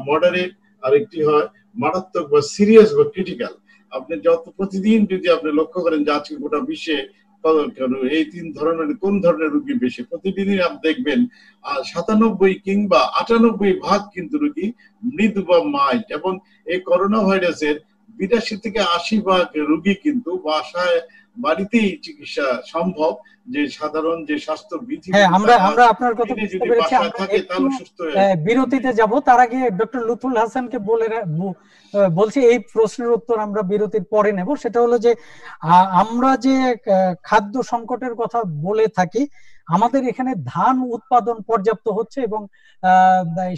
মডারেট, আর একটি হয় মারাত্মক বা সিরিয়াস বা ক্রিটিক্যাল। আপনি যত প্রতিদিন যদি আপনি লক্ষ্য করেন যে আজকে গোটা বিশ্বে এই তিন ধরনের কোন ধরনের রুগী বেশি, প্রতিদিনই আপনি দেখবেন সাতানব্বই কিংবা আটানব্বই ভাগ কিন্তু রুগী মৃদু বা মাইল্ড। এবং এই করোনা ভাইরাসের বিরাশি থেকে আশি ভাগ রুগী কিন্তু বাসায় বাড়িতেই চিকিৎসা সম্ভব, যে সাধারণ যে স্বাস্থ্য বিধি। হ্যাঁ, আমরা আমরা আপনার কথা বুঝতে পেরেছি, বিরতিতে যাব। তার আগে ডক্টর লুৎফুল হাসানকে বলে বলছি এই প্রশ্নের উত্তর আমরা বিরতির পরে নেব। সেটা হলো যে আমরা যে খাদ্য সংকটের কথা বলে থাকি, আমাদের এখানে ধান উৎপাদন পর্যাপ্ত হচ্ছে এবং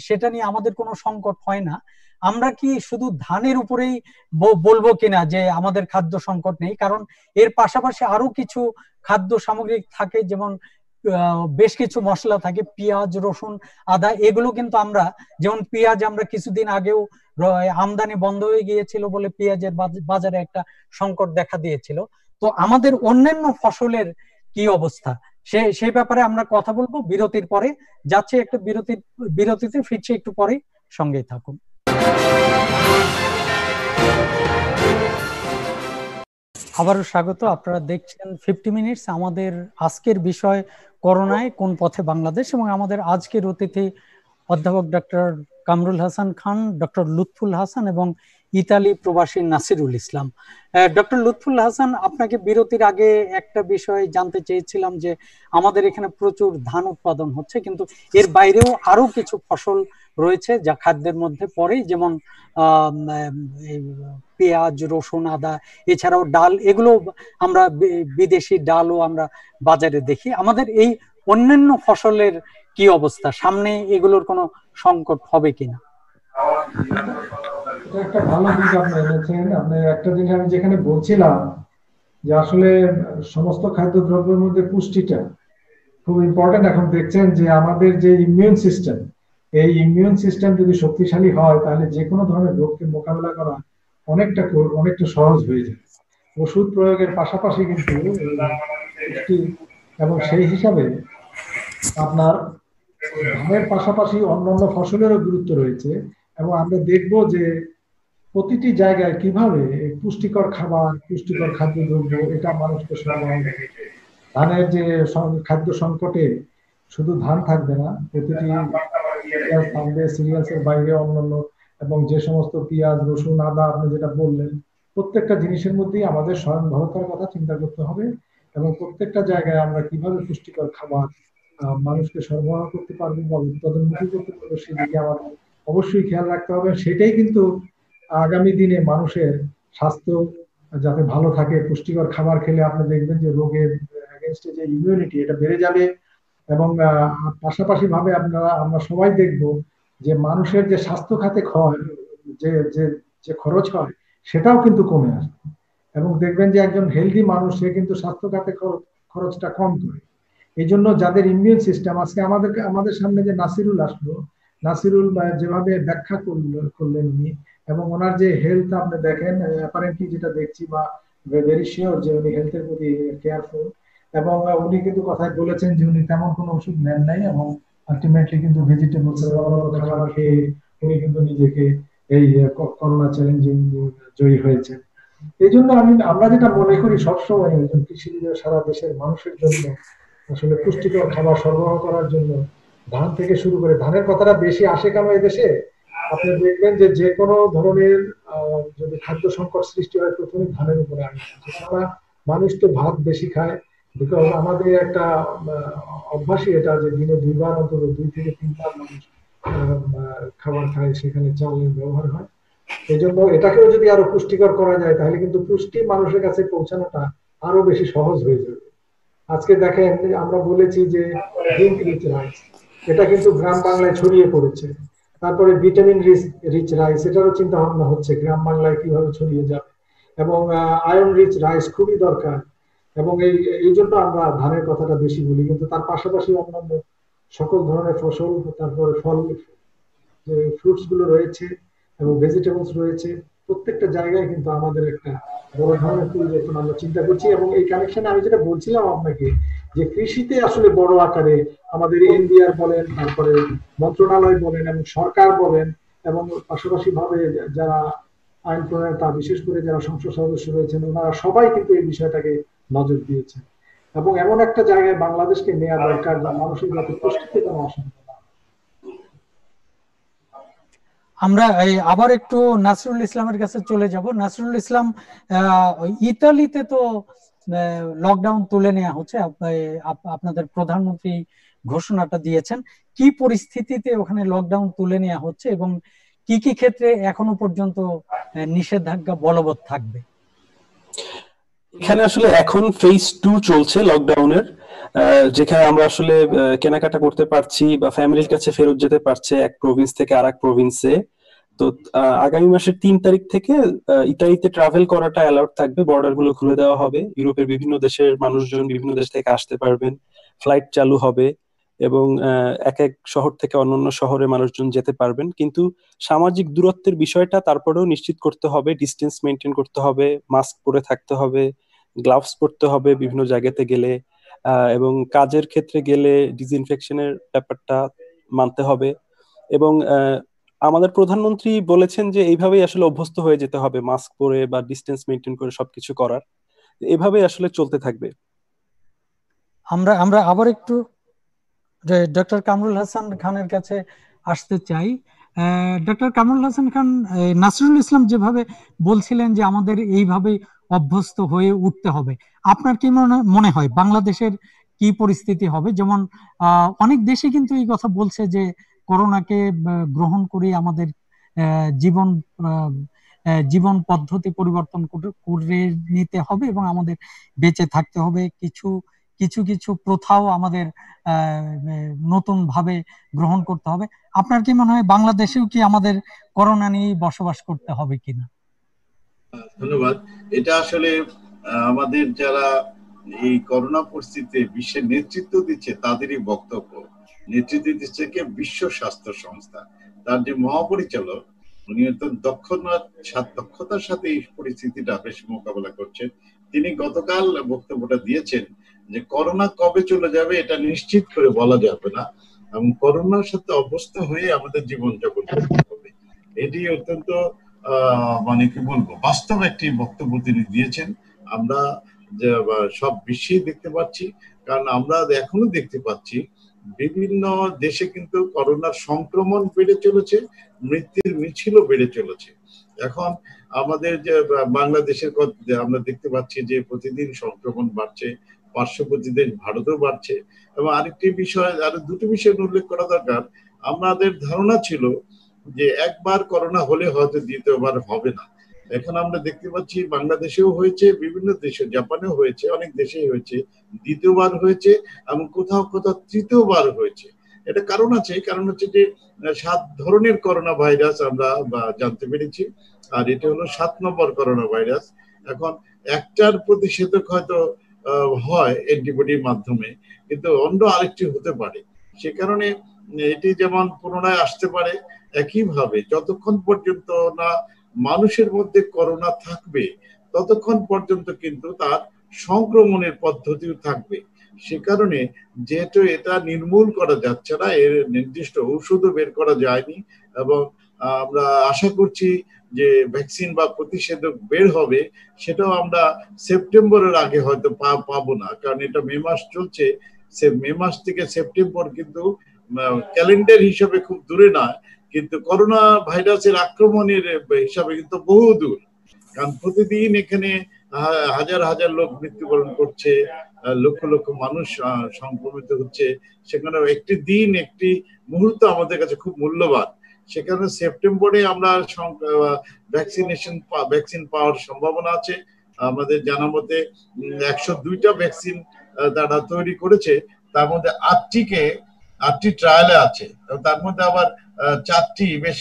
সেটা নিয়ে আমাদের কোনো সংকট হয় না। আমরা কি শুধু ধানের উপরেই বলবো কিনা যে আমাদের খাদ্য সংকট নেই? কারণ এর পাশাপাশি আরো কিছু খাদ্য সামগ্রী থাকে, যেমন বেশ কিছু মশলা থাকে, পেঁয়াজ, রসুন, আদা, এগুলো কিন্তু আমরা, যেমন পেঁয়াজ আমরা কিছুদিন আগেও আমদানি বন্ধ হয়ে গিয়েছিল বলে পেঁয়াজের বাজারে একটা সংকট দেখা দিয়েছিল। তো আমাদের অন্যান্য ফসলের কি অবস্থা সে সেই ব্যাপারে আমরা কথা বলবো বিরতির পরে। যাচ্ছে একটা বিরতির বিরতিতে ফিরছে একটু পরে, সঙ্গেই থাকুন। আবারও স্বাগত, আপনারা দেখছেন ফিফটি মিনিটস। আমাদের আজকের বিষয় করোনায় কোন পথে বাংলাদেশ, এবং আমাদের আজকের অতিথি অধ্যাপক ডক্টর কামরুল হাসান খান, ডক্টর লুৎফুল হাসান এবং ইতালি প্রবাসী নাসিরুল ইসলাম। ডক্টর লুৎফুল হাসান, আপনাকে বিরতির আগে একটা বিষয় জানতে চেয়েছিলাম যে আমাদের এখানে প্রচুর ধান উৎপাদন হচ্ছে, কিন্তু এর বাইরেও আরো কিছু ফসল রয়েছে যা খাদ্যের মধ্যে পড়ে, যেমন পেঁয়াজ, রসুন, আদা, এছাড়াও ডাল, এগুলো আমরা বিদেশি ডালও আমরা বাজারে দেখি। আমাদের এই অন্যান্য ফসলের কি অবস্থা, সামনে এগুলোর কোনো সংকট হবে কিনা? একটা ভালো দিক আপনি এনেছেন। আপনি একটা দিন আমি যেখানে বলছিলাম যে আসলে সমস্ত খাদ্যদ্রব্যের মধ্যে পুষ্টিটা খুব ইম্পর্টেন্ট। এখন দেখছেন যে আমাদের যে ইমিউন সিস্টেম, এই ইমিউন সিস্টেম যদি শক্তিশালী হয় তাহলে যে কোনো ধরনের রোগকে মোকাবেলা করা অনেকটা অনেকটা সহজ হয়ে যায়। ওষুধ প্রয়োগের পাশাপাশি কিন্তু পুষ্টি, এবং সেই হিসাবে আপনার ধানের পাশাপাশি অন্যান্য ফসলেরও গুরুত্ব রয়েছে। এবং আমরা দেখব যে প্রতিটি জায়গায় কিভাবে পুষ্টিকর খাবার, পুষ্টিকর খাদ্যদ্রব্য এটা মানুষকে সরবরাহ। ধানের যে খাদ্য সংকটে শুধু ধান থাকবে না, প্রতিটি থাকবে সিরিয়ালসের বাইরে অন্যান্য এবং যে সমস্ত পেঁয়াজ, রসুন, আদা আপনি যেটা বললেন, প্রত্যেকটা জিনিসের মধ্যেই আমাদের স্বয়ংভরতার কথা চিন্তা করতে হবে এবং প্রত্যেকটা জায়গায় আমরা কিভাবে পুষ্টিকর খাবার মানুষকে সরবরাহ করতে পারবো বা উৎপাদনমুখী করতে পারবো সেদিকে আমাদের অবশ্যই খেয়াল রাখতে হবে। সেটাই কিন্তু আগামী দিনে মানুষের স্বাস্থ্য যাতে ভালো থাকে, পুষ্টিকর খাবার খেলে আপনি দেখবেন যে রোগের এগেইনস্টে যে ইমিউনিটি এটা বেড়ে যাবে এবং পাশাপাশি ভাবে আপনারা আমরা সবাই দেখব যে মানুষের যে স্বাস্থ্য খাতে খরচ যে যে খরচ হয় সেটাও কিন্তু কমে আসবে এবং দেখবেন যে একজন হেলদি মানুষ সে কিন্তু স্বাস্থ্য খাতে খরচটা কম করে। এই জন্য যাদের ইমিউন সিস্টেম আজকে আমাদের আমাদের সামনে যে নাসিরুল আসলো, নাসিরুল যেভাবে ব্যাখ্যা করলেন উনি এবং ওনার যে হেলথ আপনি দেখেন অ্যাপারেন্টলি যেটা দেখছি বা ভেরি শিওর যে উনি হেলথের প্রতি কেয়ারফুল এবং উনি কিন্তু কথায় বলেছেন যে উনি তেমন কোনো ওষুধ নেন নাই এবং আলটিমেটলি কিন্তু ভেজিটেবলস খাবার খেয়ে উনি কিন্তু নিজেকে এই করোনা চ্যালেঞ্জে জয়ী হয়েছেন। এই জন্য আমি আমরা যেটা মনে করি সবসময় একজন কৃষিবিদ সারা দেশের মানুষের জন্য আসলে পুষ্টিকর খাবার সরবরাহ করার জন্য ধান থেকে শুরু করে, ধানের কথাটা বেশি আসে কেন এদেশে, আপনি দেখবেন যে যে কোনো ধরনের যদি খাদ্য সংকট সৃষ্টি হয় প্রথমে ধানের উপরে আসে। মানুষ তো ভাত বেশি খায়, বিকজ আমাদের একটা অভ্যাসই এটা যে দিনে দুইবার অন্তত দুই থেকে তিনবার মানুষ খাবার খায়, সেখানে চাউলের ব্যবহার হয়। এই জন্য এটাকেও যদি আরো পুষ্টিকর করা যায় তাহলে কিন্তু পুষ্টি মানুষের কাছে পৌঁছানোটা আরো বেশি সহজ হয়ে যাবে। আজকে দেখেন আমরা বলেছি যে জিঙ্ক রিচ রাইস, এটা কিন্তু গ্রাম বাংলায় ছড়িয়ে পড়েছে। তারপরে ভিটামিন রিচ রাইস, এটারও চিন্তা ভাবনা হচ্ছে গ্রাম বাংলায় কিভাবে ছড়িয়ে যাবে এবং আয়রন রিচ রাইস খুবই দরকার এবং এই এই জন্য আমরা ধানের কথাটা বেশি বলি। কিন্তু তার পাশাপাশি অন্যান্য সকল ধরনের ফসল, তারপরে ফল, ফ্রুটস গুলো রয়েছে এবং ভেজিটেবলস রয়েছে, প্রত্যেকটা জায়গায় কিন্তু আমাদের একটা বড় ধরনের পরিবর্তন আমরা চিন্তা করছি। এবং এই কানেকশনে আমি যেটা বলছিলাম আপনাকে যে কৃষিতে আসলে বড় আকারে আমাদের এনবিআর বলেন, তারপরে মন্ত্রণালয় বলেন এবং সরকার বলেন এবং পাশাপাশি ভাবে যারা আইন প্রণেতা, বিশেষ করে যারা সংসদ সদস্য রয়েছেন, ওনারা সবাই কিন্তু এই বিষয়টাকে নজর দিয়েছেন এবং এমন একটা জায়গায় বাংলাদেশকে নেওয়া দরকার যা মানুষের যাতে পুষ্টিতে কোনো অসুবিধা। আমরা আবার একটু নাসিরুল ইসলামের কাছে চলে যাব। নাসিরুল ইসলাম, ইতালিতে তো লকডাউন তুলে নেওয়া হচ্ছে, আপনাদের প্রধানমন্ত্রী ঘোষণাটা দিয়েছেন, কি পরিস্থিতিতে ওখানে লকডাউন তুলে নেওয়া হচ্ছে এবং কি কি ক্ষেত্রে এখনো পর্যন্ত নিষেধাজ্ঞা বলবৎ থাকবে? এখানে আসলে এখন ফেজ টু চলছে লকডাউনের, যেখানে আমরা আসলে কেনাকাটা করতে পারছি বা ফ্যামিলির কাছে ফেরত যেতে পারছে এক প্রভিন্স থেকে আর এক প্রভিন্সে। তো আগামী মাসের তিন তারিখ থেকে ইতালিতে ট্রাভেল করাটা অ্যালাউড থাকবে, বর্ডার গুলো খুলে দেওয়া হবে, ইউরোপের বিভিন্ন দেশের মানুষজন বিভিন্ন দেশ থেকে আসতে পারবেন, ফ্লাইট চালু হবে এবং এক এক শহর থেকে অন্যান্য শহরে মানুষজন যেতে পারবেন। কিন্তু সামাজিক দূরত্বের বিষয়টা তারপরেও নিশ্চিত করতে হবে, ডিস্টেন্স মেনটেন করতে হবে, মাস্ক পরে থাকতে হবে, গ্লাভস পরতে হবে বিভিন্ন জায়গাতে গেলে এবং কাজের ক্ষেত্রে গেলে ডিসইনফেকশনের ব্যাপারটা মানতে হবে এবং আমাদের প্রধানমন্ত্রী বলেছেন যে এইভাবেই আসলে অভ্যস্ত হয়ে যেতে হবে মাস্ক পরে বা ডিস্টেন্স মেনটেন করে সবকিছু করার, এভাবেই আসলে চলতে থাকবে। আমরা আমরা আবার একটু ডক্টর কামরুল হাসান খানের কাছে আসতে চাই। ডক্টর কামরুল হাসান খান, নাসিরুল ইসলাম যেভাবে বলছিলেন যে আমাদের এইভাবে অভ্যস্ত হয়ে উঠতে হবে, আপনার কি মনে হয় বাংলাদেশের কি পরিস্থিতি হবে? যেমন অনেক দেশে কিন্তু এই কথা বলছে যে করোনাকে গ্রহণ করে আমাদের জীবন জীবন পদ্ধতি পরিবর্তন করে নিতে হবে এবং আমাদের বেঁচে থাকতে হবে, কিছু কিছু কিছু প্রথাও আমাদের নতুন ভাবে গ্রহণ করতে হবে। আপনার কি মনে হয় বাংলাদেশেও কি আমাদের করোনা নিয়ে বসবাস করতে হবে কিনা? ধন্যবাদ। এটা আসলে আমাদের যারা এই করোনা পরিস্থিতিতে বিশ্বের নেতৃত্ব দিচ্ছে তাদেরই বক্তব্য, নেতৃত্ব দিচ্ছে কে? বিশ্ব স্বাস্থ্য সংস্থা, তার যে মহাপরিচালক উনি অত্যন্ত দক্ষতার সাথে এই পরিস্থিতিটা বেশ মোকাবেলা করছেন। তিনি গতকাল বক্তব্যটা দিয়েছেন যে করোনা কবে চলে যাবে এটা নিশ্চিত করে বলা যাবে না এবং করোনার সাথে অভ্যস্ত হয়ে আমাদের জীবনযাপন করতে হবে। এটি অত্যন্ত মানে কি বলবো বাস্তব একটি বক্তব্য তিনি দিয়েছেন। আমরা সব বিশ্বেই দেখতে পাচ্ছি, কারণ আমরা এখনো দেখতে পাচ্ছি বিভিন্ন দেশে কিন্তু করোনার সংক্রমণ বেড়ে চলেছে, মৃত্যুর মিছিলও বেড়ে চলেছে। এখন আমাদের যে বাংলাদেশের আমরা দেখতে পাচ্ছি যে প্রতিদিন সংক্রমণ বাড়ছে, পার্শ্ববর্তী দেশ ভারতও বাড়ছে। এবং আরেকটি বিষয়, আরো দুটো বিষয় উল্লেখ করা দরকার। আমাদের ধারণা ছিল যে একবার করোনা হলে হয়তো দ্বিতীয়বার হবে না, এখন আমরা দেখতে পাচ্ছি বাংলাদেশেও হয়েছে, বিভিন্ন দেশে, জাপানেও হয়েছে, অনেক দেশেই হয়েছে, দ্বিতীয়বার হয়েছে এবং কোথাও কোথাও তৃতীয়বার হয়েছে। এটা কারণ আছে, কারণ হচ্ছে যে সাত ধরনের করোনা ভাইরাস আমরা জানতে পেরেছি, আর এটা হলো সাত নম্বর করোনা ভাইরাস। এখন একটার প্রতিষেধক হয়তো হয় অ্যান্টিবডির মাধ্যমে, কিন্তু অন্য আরেকটি হতে পারে, সে কারণে এটি যেমন পুনরায় আসতে পারে। একইভাবে যতক্ষণ পর্যন্ত না মানুষের মধ্যে করোনা থাকবে ততক্ষণ পর্যন্ত কিন্তু তার সংক্রমণের পদ্ধতিও থাকবে। সে কারণে যেহেতু এটা নির্মূল করা যাচ্ছে না, এর নির্দিষ্ট ঔষধও বের করা যায়নি, এবং আমরা আশা করছি যে ভ্যাকসিন বা প্রতিষেধক বের হবে, সেটাও আমরা সেপ্টেম্বরের আগে হয়তো পাবো না, কারণ এটা মে মাস চলছে। মে মাস থেকে সেপ্টেম্বর কিন্তু ক্যালেন্ডার হিসাবে খুব দূরে না, কিন্তু করোনা ভাইরাসের আক্রমণের হিসাবে কিন্তু বহু দূর, কারণ প্রতিদিন এখানে হাজার হাজার লোক মৃত্যুবরণ করছে, লক্ষ লক্ষ মানুষ সংক্রমিত হচ্ছে। সেখানে একটি দিন, একটি মুহূর্ত আমাদের কাছে খুব মূল্যবান। সেখানে সেপ্টেম্বরে আমরা ভ্যাকসিনেশন ভ্যাকসিন পাওয়ার সম্ভাবনা আছে। আমাদের জানা মতে একশো দুইটা ভ্যাকসিন তারা তৈরি করেছে, তার মধ্যে আটটিকে আটটি ট্রায়ালে আছে, তার মধ্যে আবার চারটি বেশ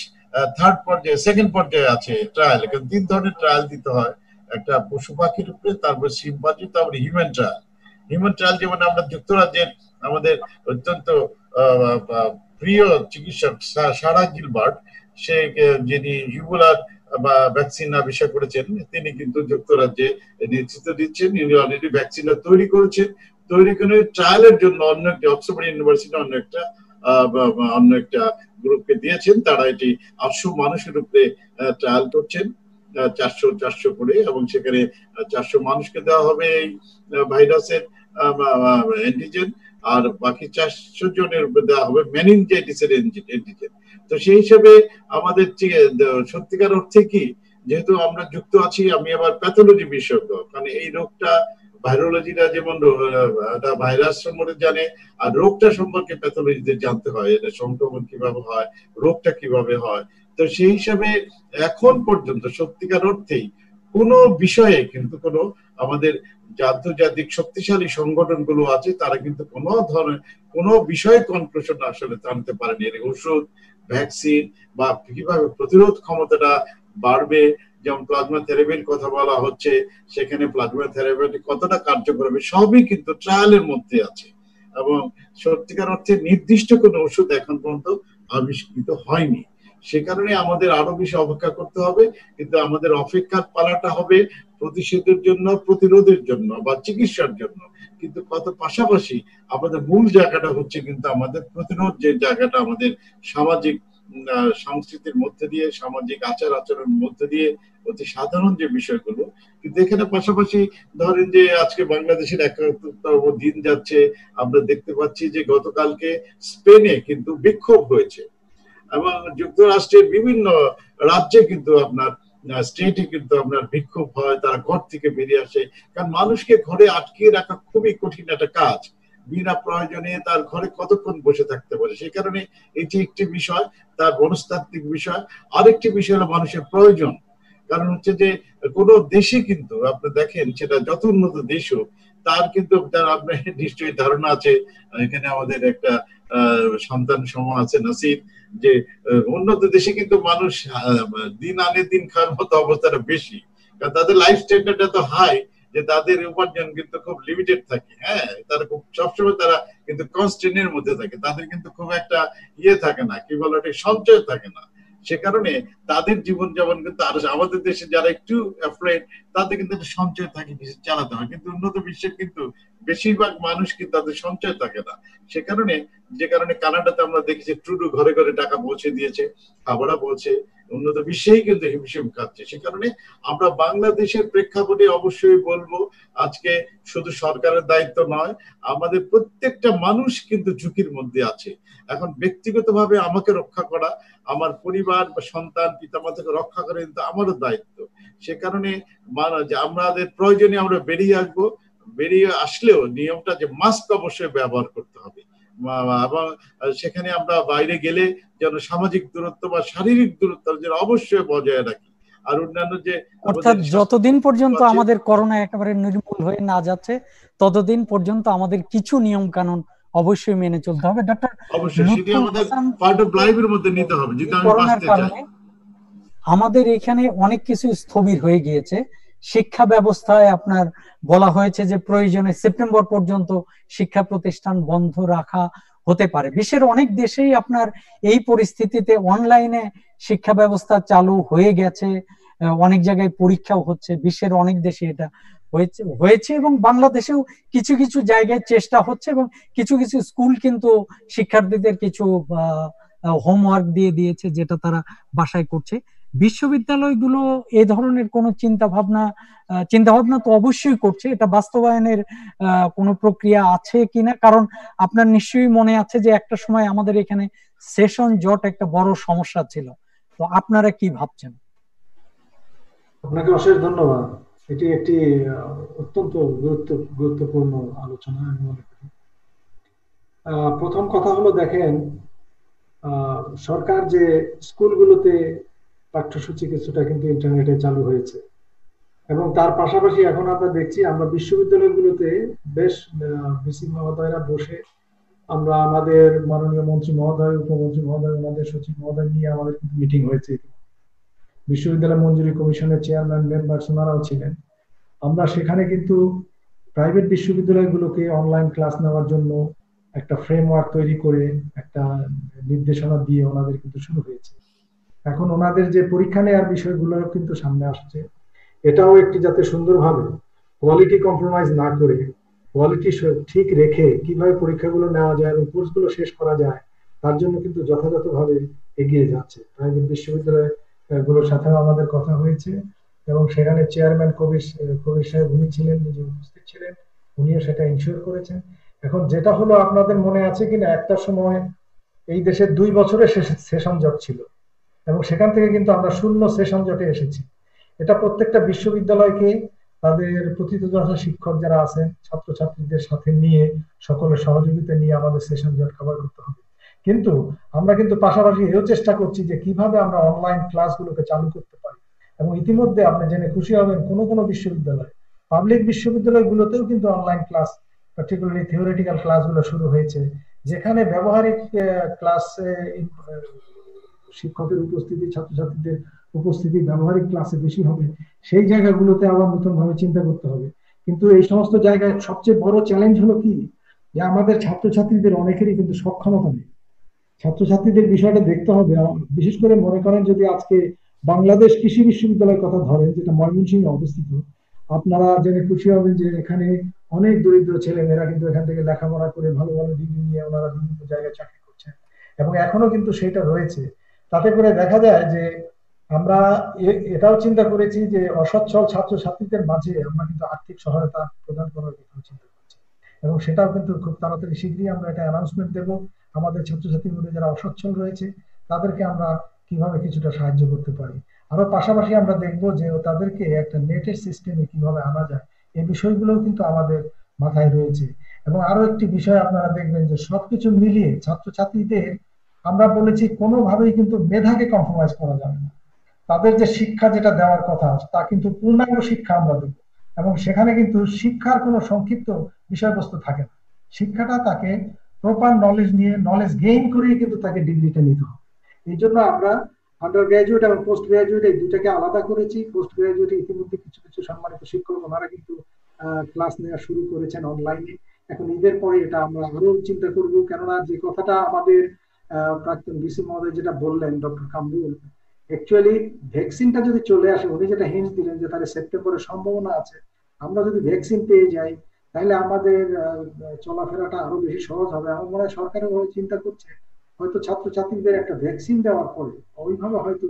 থার্ড পর্যায়ে, সেকেন্ড পর্যায়ে আছে ট্রায়াল। কারণ তিন ধরনের ট্রায়াল দিতে হয়, একটা পশু পাখির উপরে, তারপর শিম পাখি, তারপরে হিউম্যান ট্রায়াল। হিউম্যান ট্রায়াল যেমন আমরা যুক্তরাজ্যের আমাদের অত্যন্ত প্রিয় চিকিৎসক সারা গিলবার্ট, সে যিনি ইবোলার বা ভ্যাকসিন আবিষ্কার করেছেন, তিনি কিন্তু যুক্তরাজ্যে নেতৃত্ব দিচ্ছেন। তিনি অলরেডি ভ্যাকসিন তৈরি করেছেন, তৈরি করে ট্রায়ালের জন্য অন্য একটি অক্সফোর্ড ইউনিভার্সিটি অন্য একটা অন্য একটা গ্রুপকে দিয়েছেন। তারা এটি আটশো মানুষের উপরে ট্রায়াল করছেন, চারশো চারশো করে, এবং সেখানে চারশো মানুষকে দেওয়া হবে এই ভাইরাসের অ্যান্টিজেন, আর বাকি চারশো জনের উপরে দেওয়া হবে মেনিনজাইটিসের অ্যান্টিজেন। তো সেই হিসাবে আমাদের সত্যিকার অর্থে কি, যেহেতু আমরা যুক্ত আছি, আমি আবার প্যাথোলজি বিশেষজ্ঞ, কারণ এই রোগটা ভাইরোলজিরা যেমন ভাইরাস সম্পর্কে জানে, আর রোগটা সম্পর্কে প্যাথোলজিদের জানতে হয়, এটা সংক্রমণ কিভাবে হয়, রোগটা কিভাবে হয়। তো সেই হিসাবে এখন পর্যন্ত সত্যিকার অর্থেই কোনো বিষয়ে কিন্তু কোনো আমাদের আন্তর্জাতিক শক্তিশালী সংগঠনগুলো আছে, তারা কিন্তু কোনো ধরনের কোনো বিষয়ে কনক্লুশন আসলে আনতে পারেনি। এর ওষুধ, ভ্যাকসিন বা কিভাবে প্রতিরোধ ক্ষমতাটা বাড়বে, যেমন প্লাজমা থেরাপির কথা বলা হচ্ছে, সেখানে প্লাজমা থেরাপি কতটা কার্যকর হবে, সবই কিন্তু ট্রায়ালের মধ্যে আছে, এবং সত্যিকার অর্থে নির্দিষ্ট কোনো ওষুধ এখন পর্যন্ত আবিষ্কৃত হয়নি। সে কারণে আমাদের আরো বেশি অপেক্ষা করতে হবে, কিন্তু আমাদের অপেক্ষার পালাটা হবে প্রতিষেধকের জন্য, প্রতিরোধের জন্য বা চিকিৎসার জন্য, কিন্তু কত পাশাপাশি আমাদের মূল জায়গাটা হচ্ছে কিন্তু আমাদের প্রতিরোধ, যে জায়গাটা আমাদের সামাজিক সংস্কৃতির মধ্যে দিয়ে, সামাজিক আচার আচরণের মধ্যে দিয়ে, অতি সাধারণ যে বিষয়গুলো। কিন্তু এখানে পাশাপাশি ধরেন যে আজকে বাংলাদেশের একাত্তরতম দিন যাচ্ছে, আমরা দেখতে পাচ্ছি যে গতকালকে স্পেনে কিন্তু বিক্ষোভ হয়েছে, এবং যুক্তরাষ্ট্রের বিভিন্ন রাজ্যে কিন্তু আপনার স্টেটে কিন্তু আপনার বিক্ষোভ হয়, তারা ঘর থেকে বেরিয়ে আসে, কারণ মানুষকে ঘরে আটকে রাখা খুবই কঠিন একটা কাজ, বিনা প্রয়োজনে তার ঘরে কতক্ষণ বসে থাকতে পারে। সেই কারণে এটি একটি বিষয়, তার মনস্তাত্ত্বিক বিষয়। আরেকটি বিষয় হলো মানুষের প্রয়োজন, কারণ হচ্ছে যে কোনো দেশে কিন্তু আপনি দেখেন, সেটা যত উন্নত দেশ হোক, তার কিন্তু আপনার নিশ্চয়ই ধারণা আছে, এখানে আমাদের একটা সন্তান সম আছে নাসির, যে উন্নত দেশে কিন্তু মানুষ দিন আনে দিন খাওয়ার মতো অবস্থাটা বেশি, কারণ তাদের লাইফ স্ট্যান্ডার্ডটা তো হাই, যে তাদের উপার্জন কিন্তু খুব লিমিটেড থাকে। হ্যাঁ, তারা খুব সবসময় তারা কিন্তু কনস্ট্রেনের মধ্যে থাকে, তাদের কিন্তু খুব একটা ইয়ে থাকে না, কি বলে ওটা, সঞ্চয় থাকে না। সে কারণে তাদের জীবনযাপন কিন্তু, আর আমাদের দেশে যারা একটু অ্যাফ্লুয়েন্ট তাদের কিন্তু একটা সঞ্চয় থাকে, কিছু চালাতে হয়, কিন্তু উন্নত বিশ্বের কিন্তু বেশিরভাগ মানুষ কিন্তু তাদের সঞ্চয় থাকে না। সে কারণে, যে কারণে কানাডাতে আমরা দেখেছি ট্রুডো ঘরে ঘরে টাকা পৌঁছে দিয়েছে, খাবারও পৌঁছে, উন্নত বিশ্বেই কিন্তু হিমশিম খাচ্ছে। সে কারণে আমরা বাংলাদেশের প্রেক্ষাপটে অবশ্যই বলবো আজকে শুধু সরকারের দায়িত্ব নয়, আমাদের প্রত্যেকটা মানুষ কিন্তু ঝুঁকির মধ্যে আছে। এখন ব্যক্তিগতভাবে আমাকে রক্ষা করা, আমার পরিবার বা সন্তান পিতামাতাকে রক্ষা করা কিন্তু আমারও দায়িত্ব। সে কারণে আমাদের প্রয়োজনে আমরা বেরিয়ে আসবো, বেরিয়ে আসলেও নিয়মটা যে মাস্ক অবশ্যই ব্যবহার করতে হবে, এবং সেখানে আমরা বাইরে গেলে যেন সামাজিক দূরত্ব বা শারীরিক দূরত্ব যেন অবশ্যই বজায় রাখি। আর অন্যান্য যে অর্থাৎ যতদিন পর্যন্ত আমাদের করোনা একেবারে নির্মূল হয়ে না যাচ্ছে ততদিন পর্যন্ত আমাদের কিছু নিয়ম কানুন অবশ্যই মেনে চলতে হবে। ডক্টর অবশ্যই সেটি আমাদের পার্ট অফ লাইফের মধ্যে নিতে হবে। যদি আমি বাঁচতে চাই, আমাদের এখানে অনেক কিছু স্থবির হয়ে গিয়েছে। শিক্ষা ব্যবস্থায় আপনার বলা হয়েছে যে প্রয়োজনে সেপ্টেম্বর পর্যন্ত শিক্ষা প্রতিষ্ঠান বন্ধ রাখা হতে পারে। বিশ্বের অনেক দেশেই আপনার এই পরিস্থিতিতে অনলাইনে শিক্ষা ব্যবস্থা চালু হয়ে গেছে, অনেক জায়গায় পরীক্ষাও হচ্ছে, বিশ্বের অনেক দেশে এটা হয়েছে হয়েছে এবং বাংলাদেশেও কিছু কিছু জায়গায় চেষ্টা হচ্ছে, এবং কিছু কিছু স্কুল কিন্তু শিক্ষার্থীদের কিছু হোমওয়ার্ক দিয়ে দিয়েছে যেটা তারা বাসায় করছে। বিশ্ববিদ্যালয়গুলো এ ধরনের কোনো চিন্তা ভাবনা চিন্তা ভাবনা তো অবশ্যই করছে, এটা বাস্তবায়নের কোনো প্রক্রিয়া আছে কিনা? কারণ আপনার নিশ্চয়ই মনে আছে যে একটা সময় আমাদের এখানে সেশন জট একটা বড় সমস্যা ছিল, তো আপনারা কি ভাবছেন? আপনাকে অশেষ ধন্যবাদ। এটি একটি অত্যন্ত গুরুত্বপূর্ণ আলোচনা আমি মনে করি। প্রথম কথা হলো, দেখেন সরকার যে স্কুলগুলোতে পাঠ্যসূচি কিছুটা কিন্তু ইন্টারনেটে চালু হয়েছে, এবং তার পাশাপাশি এখন আমরা দেখছি আমরা বিশ্ববিদ্যালয়গুলোতে বেশ ভিসি মহোদয়রা বসে আমরা আমাদের মাননীয় মন্ত্রী মহোদয়, উপমন্ত্রী মহোদয়, ওনাদের সচিব মহোদয় নিয়ে আমাদের কিন্তু মিটিং হয়েছে। বিশ্ববিদ্যালয় মঞ্জুরি কমিশনের চেয়ারম্যান মেম্বার ওনারাও ছিলেন। আমরা সেখানে কিন্তু প্রাইভেট বিশ্ববিদ্যালয়গুলোকে অনলাইন ক্লাস নেওয়ার জন্য একটা ফ্রেমওয়ার্ক তৈরি করে একটা নির্দেশনা দিয়ে ওনাদের কিন্তু শুরু হয়েছে। এখন ওনাদের যে পরীক্ষা নেওয়ার বিষয়গুলো কিন্তু সামনে আসছে, এটাও একটি যাতে সুন্দরভাবে কোয়ালিটি কম্প্রোমাইজ না করে কোয়ালিটি ঠিক রেখে কিভাবে পরীক্ষাগুলো নেওয়া যায় এবং কোর্সগুলো শেষ করা যায় তার জন্য কিন্তু যথাযথভাবে এগিয়ে যাচ্ছে। প্রাইভেট বিশ্ববিদ্যালয়গুলোর সাথেও আমাদের কথা হয়েছে, এবং সেখানে চেয়ারম্যান কবির কবির সাহেব উনি ছিলেন, নিজে উপস্থিত ছিলেন, উনিও সেটা ইনশিওর করেছেন। এখন যেটা হলো, আপনাদের মনে আছে কিনা একটা সময় এই দেশের দুই বছরের সেশন জট ছিল, এবং সেখান থেকে কিন্তু আমরা শূন্য সেশন জটে এসেছি। এটা প্রত্যেকটা বিশ্ববিদ্যালয়কে তাদের প্রতিষ্ঠাতা শিক্ষক যারা আছেন ছাত্রছাত্রীদের সাথে নিয়ে সকলের সহযোগিতা নিয়ে আমাদের সেশন জট কভার করতে হবে। কিন্তু আমরা কিন্তু পাশাপাশি এও চেষ্টা করছি যে কিভাবে আমরা অনলাইন ক্লাসগুলোকে চালু করতে পারি, এবং ইতিমধ্যে আপনি জেনে খুশি হবেন কোনো কোনো বিশ্ববিদ্যালয়, পাবলিক বিশ্ববিদ্যালয়গুলোতেও কিন্তু অনলাইন ক্লাস, পার্টিকুলারলি থিওরিটিক্যাল ক্লাসগুলো শুরু হয়েছে, যেখানে ব্যবহারিক ক্লাসে শিক্ষকের উপস্থিতি, ছাত্রছাত্রীদের উপস্থিতি ব্যবহারিক ক্লাসে বেশি হবে। সেই জায়গাগুলোতে আবার নতুনভাবে চিন্তা করতে হবে। কিন্তু এই সমস্ত জায়গায় সবচেয়ে বড় চ্যালেঞ্জ হলো কি, যে আমাদের ছাত্রছাত্রীদের অনেকেরই কিন্তু সক্ষমতা নেই। ছাত্রছাত্রীদের বিষয়টা দেখতে হবে। বিশেষ করে মনে করেন, যদি আজকে বাংলাদেশ কৃষি বিশ্ববিদ্যালয়ের কথা ধরেন, যেটা ময়মনসিংহে অবস্থিত, আপনারা জেনে খুশি হবেন যে এখানে অনেক দরিদ্র ছেলেমেয়েরা কিন্তু এখান থেকে লেখাপড়া করে ভালো ভালো ডিগ্রি নিয়ে ওনারা বিভিন্ন জায়গায় চাকরি করছেন, এবং এখনো কিন্তু সেটা রয়েছে। তাতে করে দেখা যায় যে আমরা এটাও চিন্তা করেছি যে অসচ্ছল ছাত্রছাত্রীদের মাঝে আমরা কিন্তু আর্থিক সহায়তা প্রদান করার কথা চিন্তা করছি, এবং সেটাও কিন্তু খুব তাড়াতাড়ি শীঘ্রই আমরা এটা অ্যানাউন্সমেন্ট দেবো। আমাদের ছাত্রছাত্রীর মধ্যে যারা অসচ্ছল রয়েছে তাদেরকে আমরা কিভাবে কিছুটা সাহায্য করতে পারি। আরো পাশাপাশি আমরা দেখবো যে তাদেরকে একটা নেটের সিস্টেমে কিভাবে আনা যায়, এই বিষয়গুলোও কিন্তু আমাদের মাথায় রয়েছে। এবং আরো একটি বিষয় আপনারা দেখবেন যে সবকিছু মিলিয়ে ছাত্রছাত্রীদের আমরা বলেছি কোনোভাবেই কিন্তু মেধাকে কম্প্রোমাইজ করা যাবে না। তাদের যে শিক্ষা যেটা দেওয়ার কথা তা কিন্তু পূর্ণাঙ্গ শিক্ষা আমরা দেব, এবং সেখানে কিন্তু শিক্ষার কোনো সংক্ষিপ্ত বিষয়বস্তু থাকে না। শিক্ষাটা তাকে প্রপার নলেজ নিয়ে, নলেজ গেইন করিয়ে কিন্তু তাকে ডিগ্রিটা নিতে হবে। এই জন্য আমরা আন্ডার গ্রাজুয়েট এবং পোস্ট গ্রাজুয়েট এই দুটাকে আলাদা করেছি। পোস্ট গ্রাজুয়েটে ইতিমধ্যে কিছু কিছু সম্মানিত শিক্ষক ওনারা কিন্তু ক্লাস নেওয়া শুরু করেছেন অনলাইনে। এখন ঈদের পরে এটা আমরা আরো চিন্তা করবো, কেননা যে কথাটা আমাদের প্রাক্তন ভিসি মহোদয় যেটা বললেন ডক্টর কামরুল, অ্যাকচুয়ালি ভ্যাকসিনটা যদি চলে আসে, উনি যেটা হিন্ট দিলেন যে তাহলে সেপ্টেম্বরের সম্ভাবনা আছে, আমরা যদি ভ্যাকসিন পেয়ে যাই তাহলে আমাদের চলাফেরাটা আরো বেশি সহজ হবে। আমার মনে হয় সরকারও চিন্তা করছে হয়তো ছাত্রছাত্রীদের একটা ভ্যাকসিন দেওয়ার পরে ওইভাবে হয়তো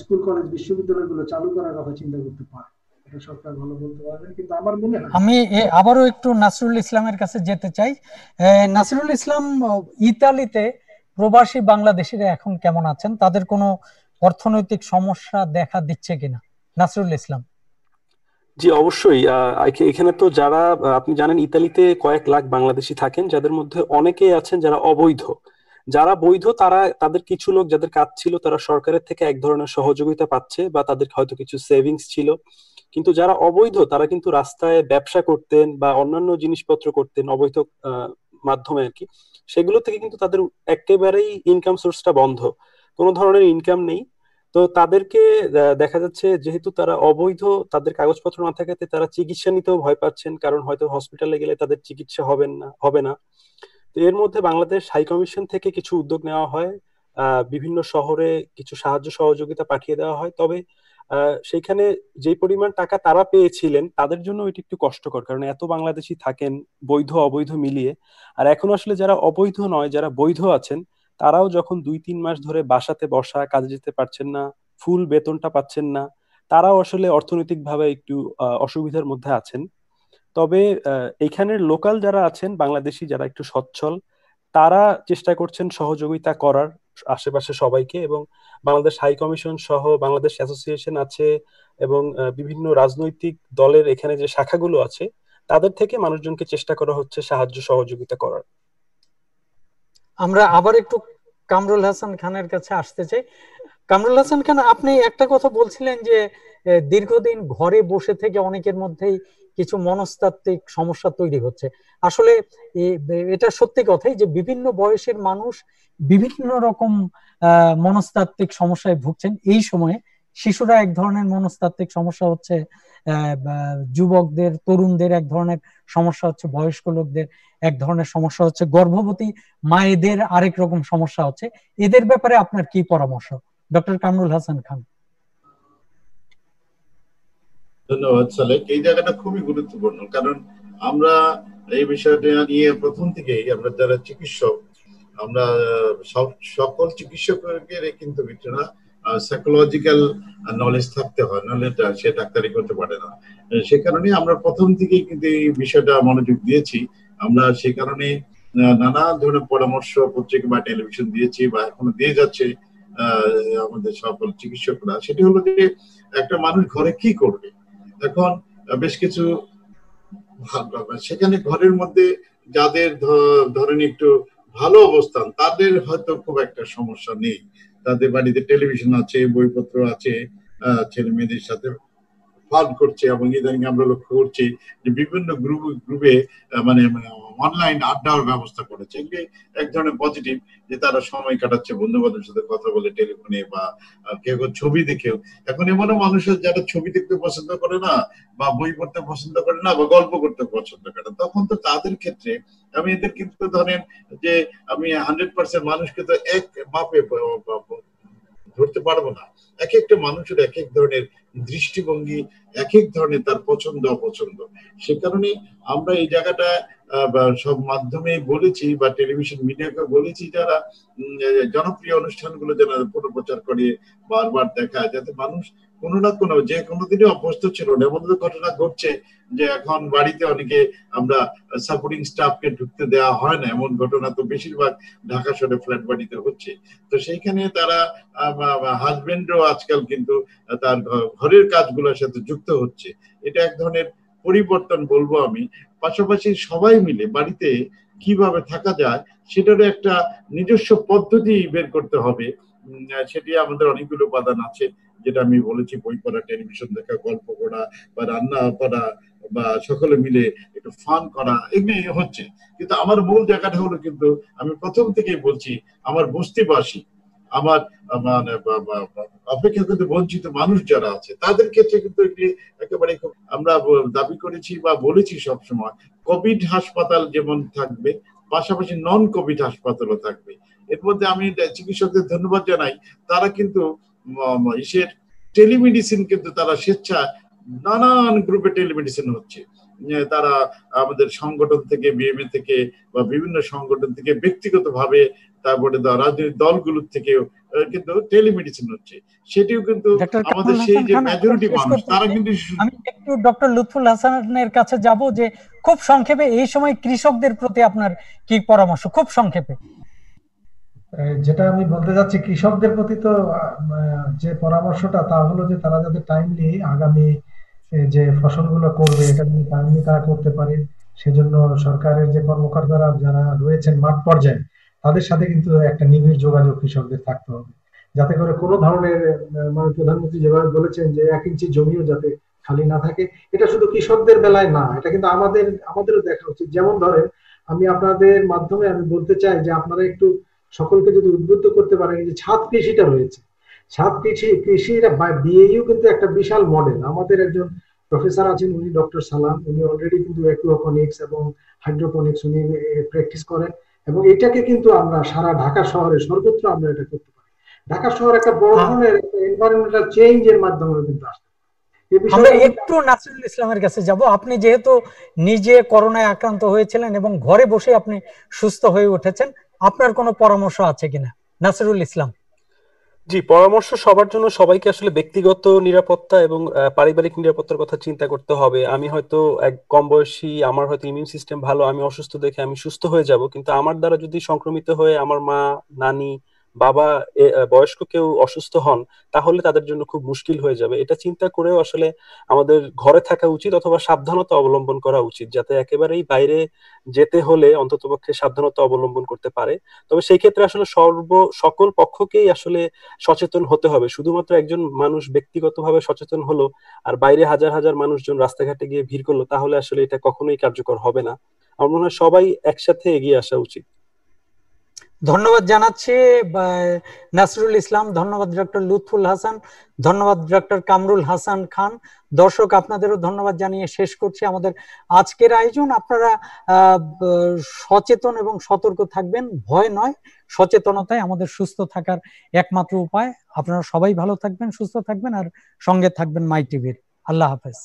স্কুল কলেজ বিশ্ববিদ্যালয়গুলো চালু করার কথা চিন্তা করতে পারে, এটা সরকার ভালো বলতে পারবেন। কিন্তু আমার মনে হয় আমি আবারও একটু নাসিরুল ইসলামের কাছে যেতে চাই। নাসিরুল ইসলাম, ইতালিতে প্রবাসী বাংলাদেশিরা এখন কেমন আছেন, তাদের কোনো অর্থনৈতিক সমস্যা দেখা দিচ্ছে কিনা? নাসিরুল ইসলাম। জি অবশ্যই, এখানে তো যারা, আপনি জানেন ইতালিতে কয়েক লাখ বাংলাদেশি থাকেন, যাদের মধ্যে অনেকেই আছেন যারা অবৈধ। যারা বৈধ তারা, তাদের কিছু লোক যাদের কাজ ছিল তারা সরকারের থেকে এক ধরনের সহযোগিতা পাচ্ছে বা তাদের হয়তো কিছু সেভিংস ছিল, কিন্তু যারা অবৈধ তারা কিন্তু রাস্তায় ব্যবসা করতেন বা অন্যান্য জিনিসপত্র করতেন অবৈধ মাধ্যমে আর কি, সেগুলো থেকে কিন্তু তাদের একেবারেই ইনকাম সোর্সটা বন্ধ, কোনো ধরনের ইনকাম নেই। তো তাদেরকে দেখা যাচ্ছে যেহেতু তারা অবৈধ, তাদের কাগজপত্র না থাকাতে তারা চিকিৎসা নিতেও ভয় পাচ্ছেন, কারণ হয়তো হসপিটালে গেলে তাদের চিকিৎসা হবেন না হবে না। তো এর মধ্যে বাংলাদেশ হাই কমিশন থেকে কিছু উদ্যোগ নেওয়া হয়, আহ বিভিন্ন শহরে কিছু সাহায্য সহযোগিতা পাঠিয়ে দেওয়া হয়, তবে আহ সেইখানে যে পরিমাণ টাকা তারা পেয়েছিলেন তাদের জন্য এটি একটু কষ্টকর, কারণ এত বাংলাদেশি থাকেন বৈধ অবৈধ মিলিয়ে। আর এখন আসলে যারা অবৈধ নয় যারা বৈধ আছেন তারাও যখন দুই তিন মাস ধরে বাসাতে বসা, কাজে যেতে পারছেন না, ফুল বেতনটা পাচ্ছেন না, তারাও আসলে অর্থনৈতিকভাবে একটু অসুবিধার মধ্যে আছেন। তবে এইখানের লোকাল যারা আছেন বাংলাদেশি যারা একটু সচ্ছল তারা চেষ্টা করছেন সহযোগিতা করার আশেপাশে সবাইকে, এবং বাংলাদেশ হাই কমিশন সহ বাংলাদেশ অ্যাসোসিয়েশন আছে এবং বিভিন্ন রাজনৈতিক দলের এখানে যে শাখাগুলো আছে তাদের থেকে মানুষজনকে চেষ্টা করা হচ্ছে সাহায্য সহযোগিতা করার। আমরা আবার একটু কামরুল হাসান খানের কাছে আসতে চাই। কামরুল হাসান খান, আপনি একটা কথা বলছিলেন যে দীর্ঘদিন ঘরে বসে থেকে অনেকের মধ্যেই কিছু মনস্তাত্ত্বিক সমস্যা তৈরি হচ্ছে। আসলে এটা সত্যি কথাই যে বিভিন্ন বয়সের মানুষ বিভিন্ন রকম আহ মনস্তাত্ত্বিক সমস্যায় ভুগছেন। এই সময়ে শিশুরা এক ধরনের মনস্তাত্ত্বিক সমস্যা হচ্ছে, যুবকদের তরুণদের এক ধরনের সমস্যা হচ্ছে, বয়স্ক লোকদের এক ধরনের সমস্যা হচ্ছে, গর্ভবতী মায়েদের আরেক রকম সমস্যা হচ্ছে। এদের ব্যাপারে আপনার কি পরামর্শ ডক্টর কামরুল হাসান খান? ধন্যবাদ সালেক, এই জায়গাটা খুবই গুরুত্বপূর্ণ, কারণ আমরা এই বিষয়টা নিয়ে প্রথম থেকেই আমরা যারা চিকিৎসক আমরা সকল চিকিৎসকের কিন্তু বিছানা সাইকোলজিক্যাল নলেজ থাকতে হয়, নলে সে ডাক্তারি করতে পারে না। সে কারণে আমরা প্রথম থেকেই কিন্তু এই বিষয়টা মনোযোগ দিয়েছি, আমরা সে কারণে নানা ধরনের পরামর্শ পত্রিকা বা টেলিভিশন দিয়েছি বা এখনো দিয়ে যাচ্ছে আমাদের সকল চিকিৎসকরা। সেটি হলো যে একটা মানুষ ঘরে কি করবে, এখন বেশ কিছু সেখানে ঘরের মধ্যে যাদের ধরেন একটু ভালো অবস্থান তাদের হয়তো খুব একটা সমস্যা নেই, তাদের বাড়িতে টেলিভিশন আছে, বইপত্র আছে, ছেলে মেয়েদের সাথে ফান করছে। এবং ইদানিং আমরা লক্ষ্য করছি যে বিভিন্ন গ্রুপ গ্রুপে মানে অনলাইন আড্ডার ব্যবস্থা করেছে, এক ধরনের পজিটিভ যে তারা সময় কাটাচ্ছে বন্ধু বান্ধবের সাথে কথা বলে টেলিফোনে বা কেউ ছবি দেখেও। এখন এমনও মানুষের যারা ছবি দেখতে পছন্দ করে না বা বই পড়তে পছন্দ করে না বা গল্প করতে পছন্দ করে না, তখন তো তাদের ক্ষেত্রে আমি এদের কিন্তু ধরেন যে আমি হান্ড্রেড পার্সেন্ট মানুষকে তো এক মাপে ধরতে পারবো না, এক একটা মানুষের এক এক ধরনের দৃষ্টিভঙ্গি, এক এক ধরনের তার পছন্দ অপছন্দ। সে কারণে আমরা এই জায়গাটা সব মাধ্যমে বলেছি বা টেলিভিশন মিডিয়াকে বলেছি যারা জনপ্রিয় অনুষ্ঠানগুলো যেন পুনঃপ্রচার করে বারবার দেখায়, যাতে মানুষ কোনো না কোনো যে কোনো দিনই অভ্যস্ত ছিল না। এমন তো ঘটনা ঘটছে যে এখন বাড়িতে অনেকে আমরা সাপোর্টিং স্টাফকে ঢুকতে দেওয়া হয় না, এমন ঘটনা তো বেশিরভাগ ঢাকা শহরে ফ্ল্যাট বাড়িতে হচ্ছে। তো সেইখানে তারা হাজবেন্ডও আজকাল কিন্তু তার ঘরের কাজগুলোর সাথে যুক্ত হচ্ছে, এটা এক ধরনের পরিবর্তন বলবো আমি। পাশাপাশি সবাই মিলে বাড়িতে কিভাবে থাকা যায় সেটারও একটা নিজস্ব পদ্ধতি বের করতে হবে, সেটি আমাদের অনেকগুলো উপাদান আছে যেটা আমি বলেছি, বই পড়া, টেলিভিশন দেখা, গল্প করা বা রান্না করা বা সকলে মিলে একটু ফান করা, এগুলি হচ্ছে। কিন্তু আমার মূল জায়গাটা হলো কিন্তু আমি প্রথম থেকেই বলছি আমার বস্তিবাসী, আমার মানে অপেক্ষা কিন্তু বঞ্চিত মানুষ যারা আছে তাদের ক্ষেত্রে কিন্তু এগুলি একেবারে খুব আমরা দাবি করেছি বা বলেছি সবসময় কোভিড হাসপাতাল যেমন থাকবে পাশাপাশি নন কোভিড হাসপাতালও থাকবে। এর মধ্যে আমি চিকিৎসকদের ধন্যবাদ জানাই, তারা কিন্তু ইসের টেলিমেডিসিন কিন্তু তারা স্বেচ্ছা নানান গ্রুপে টেলিমেডিসিন হচ্ছে, তারা আমাদের সংগঠন থেকে বিএমএ থেকে বা বিভিন্ন সংগঠন থেকে ব্যক্তিগতভাবে, তারপরে রাজনৈতিক দলগুলোর থেকেও কিন্তু টেলিমেডিসিন হচ্ছে, সেটিও কিন্তু আমাদের সেই যে মেজরিটি মানুষ তারা কিন্তু। আমি একটু ডক্টর লুৎফুল হাসানের কাছে যাব যে খুব সংক্ষেপে এই সময় কৃষকদের প্রতি আপনার কি পরামর্শ, খুব সংক্ষেপে যেটা আমি বলতে যাচ্ছি। কৃষকদের প্রতি তো যে পরামর্শটা তা হলো যে তারা যাতে টাইমলি আগামী যে ফসলগুলো করবে এটা যদি টাইমলি তারা করতে পারে, সেজন্য সরকারের যে কর্মকর্তারা যারা রয়েছেন মাঠ পর্যায়ে তাদের সাথে কিন্তু একটা নিবিড় যোগাযোগ কৃষকদের থাকতে হবে, যাতে করে কোনো ধরনের মানে প্রধানমন্ত্রী যেভাবে বলেছেন যে এক ইঞ্চি জমিও যাতে খালি না থাকে। এটা শুধু কৃষকদের বেলায় না, এটা কিন্তু আমাদের আমাদেরও দেখা উচিত। যেমন ধরেন আমি আপনাদের মাধ্যমে আমি বলতে চাই যে আপনারা একটু সকলকে যদি উদ্বুদ্ধ করতে পারেন যে ছাদ কৃষিটা রয়েছে, ছাদ কৃষি কৃষির বিএইউ কিন্তু একটা বিশাল মডেল। আমাদের একজন প্রফেসর আছেন উনি ডক্টর সালাম, উনি অলরেডি কিন্তু অ্যাকুয়াপনিক্স এবং হাইড্রোপনিক্স উনি প্র্যাকটিস করেন এবং এটাকে কিন্তু আমরা সারা ঢাকা শহরে সর্বত্র আমরা এটা করতে পারি। ঢাকা শহর একটা বড় ধরনের এনভায়রনমেন্টাল চেঞ্জ এর মাধ্যমে কিন্তু আসছে। আমরা একটু নাসিরুল ইসলামের কাছে যাব, আপনি যেহেতু নিজে করোনায় আক্রান্ত হয়েছিলেন এবং ঘরে বসে আপনি সুস্থ হয়ে উঠেছেন, আপনার কোনো পরামর্শ আছে কিনা নাসিরুল ইসলাম? জি, পরামর্শ সবার জন্য সবাইকে আসলে ব্যক্তিগত নিরাপত্তা এবং পারিবারিক নিরাপত্তার কথা চিন্তা করতে হবে। আমি হয়তো এক কম বয়সী, আমার হয়তো ইমিউন সিস্টেম ভালো, আমি অসুস্থ দেখে আমি সুস্থ হয়ে যাব, কিন্তু আমার দ্বারা যদি সংক্রমিত হয়ে আমার মা, নানি, বাবা, বয়স্ক কেউ অসুস্থ হন তাহলে তাদের জন্য খুব মুশকিল হয়ে যাবে। এটা চিন্তা করেও আসলে আমাদের ঘরে থাকা উচিত অথবা সাবধানতা অবলম্বন করা উচিত, যাতে একেবারেই বাইরে যেতে হলে অন্ততপক্ষে সাবধানতা অবলম্বন করতে পারে। তবে সেই ক্ষেত্রে আসলে সর্ব সকল পক্ষকেই আসলে সচেতন হতে হবে। শুধুমাত্র একজন মানুষ ব্যক্তিগতভাবে সচেতন হলো আর বাইরে হাজার হাজার মানুষজন রাস্তাঘাটে গিয়ে ভিড় করলো তাহলে আসলে এটা কখনোই কার্যকর হবে না। আমার মনে হয় সবাই একসাথে এগিয়ে আসা উচিত। ধন্যবাদ জানাচ্ছি নাসিরুল ইসলাম, ধন্যবাদ ডক্টর লুৎফুল হাসান, ধন্যবাদ ডক্টর কামরুল হাসান খান। দর্শক, আপনাদেরও ধন্যবাদ জানিয়ে শেষ করছি আমাদের আজকের আয়োজন। আপনারা সচেতন এবং সতর্ক থাকবেন, ভয় নয়, সচেতনতাই আমাদের সুস্থ থাকার একমাত্র উপায়। আপনারা সবাই ভালো থাকবেন, সুস্থ থাকবেন আর সঙ্গে থাকবেন মাই টিভির। আল্লাহ হাফেজ।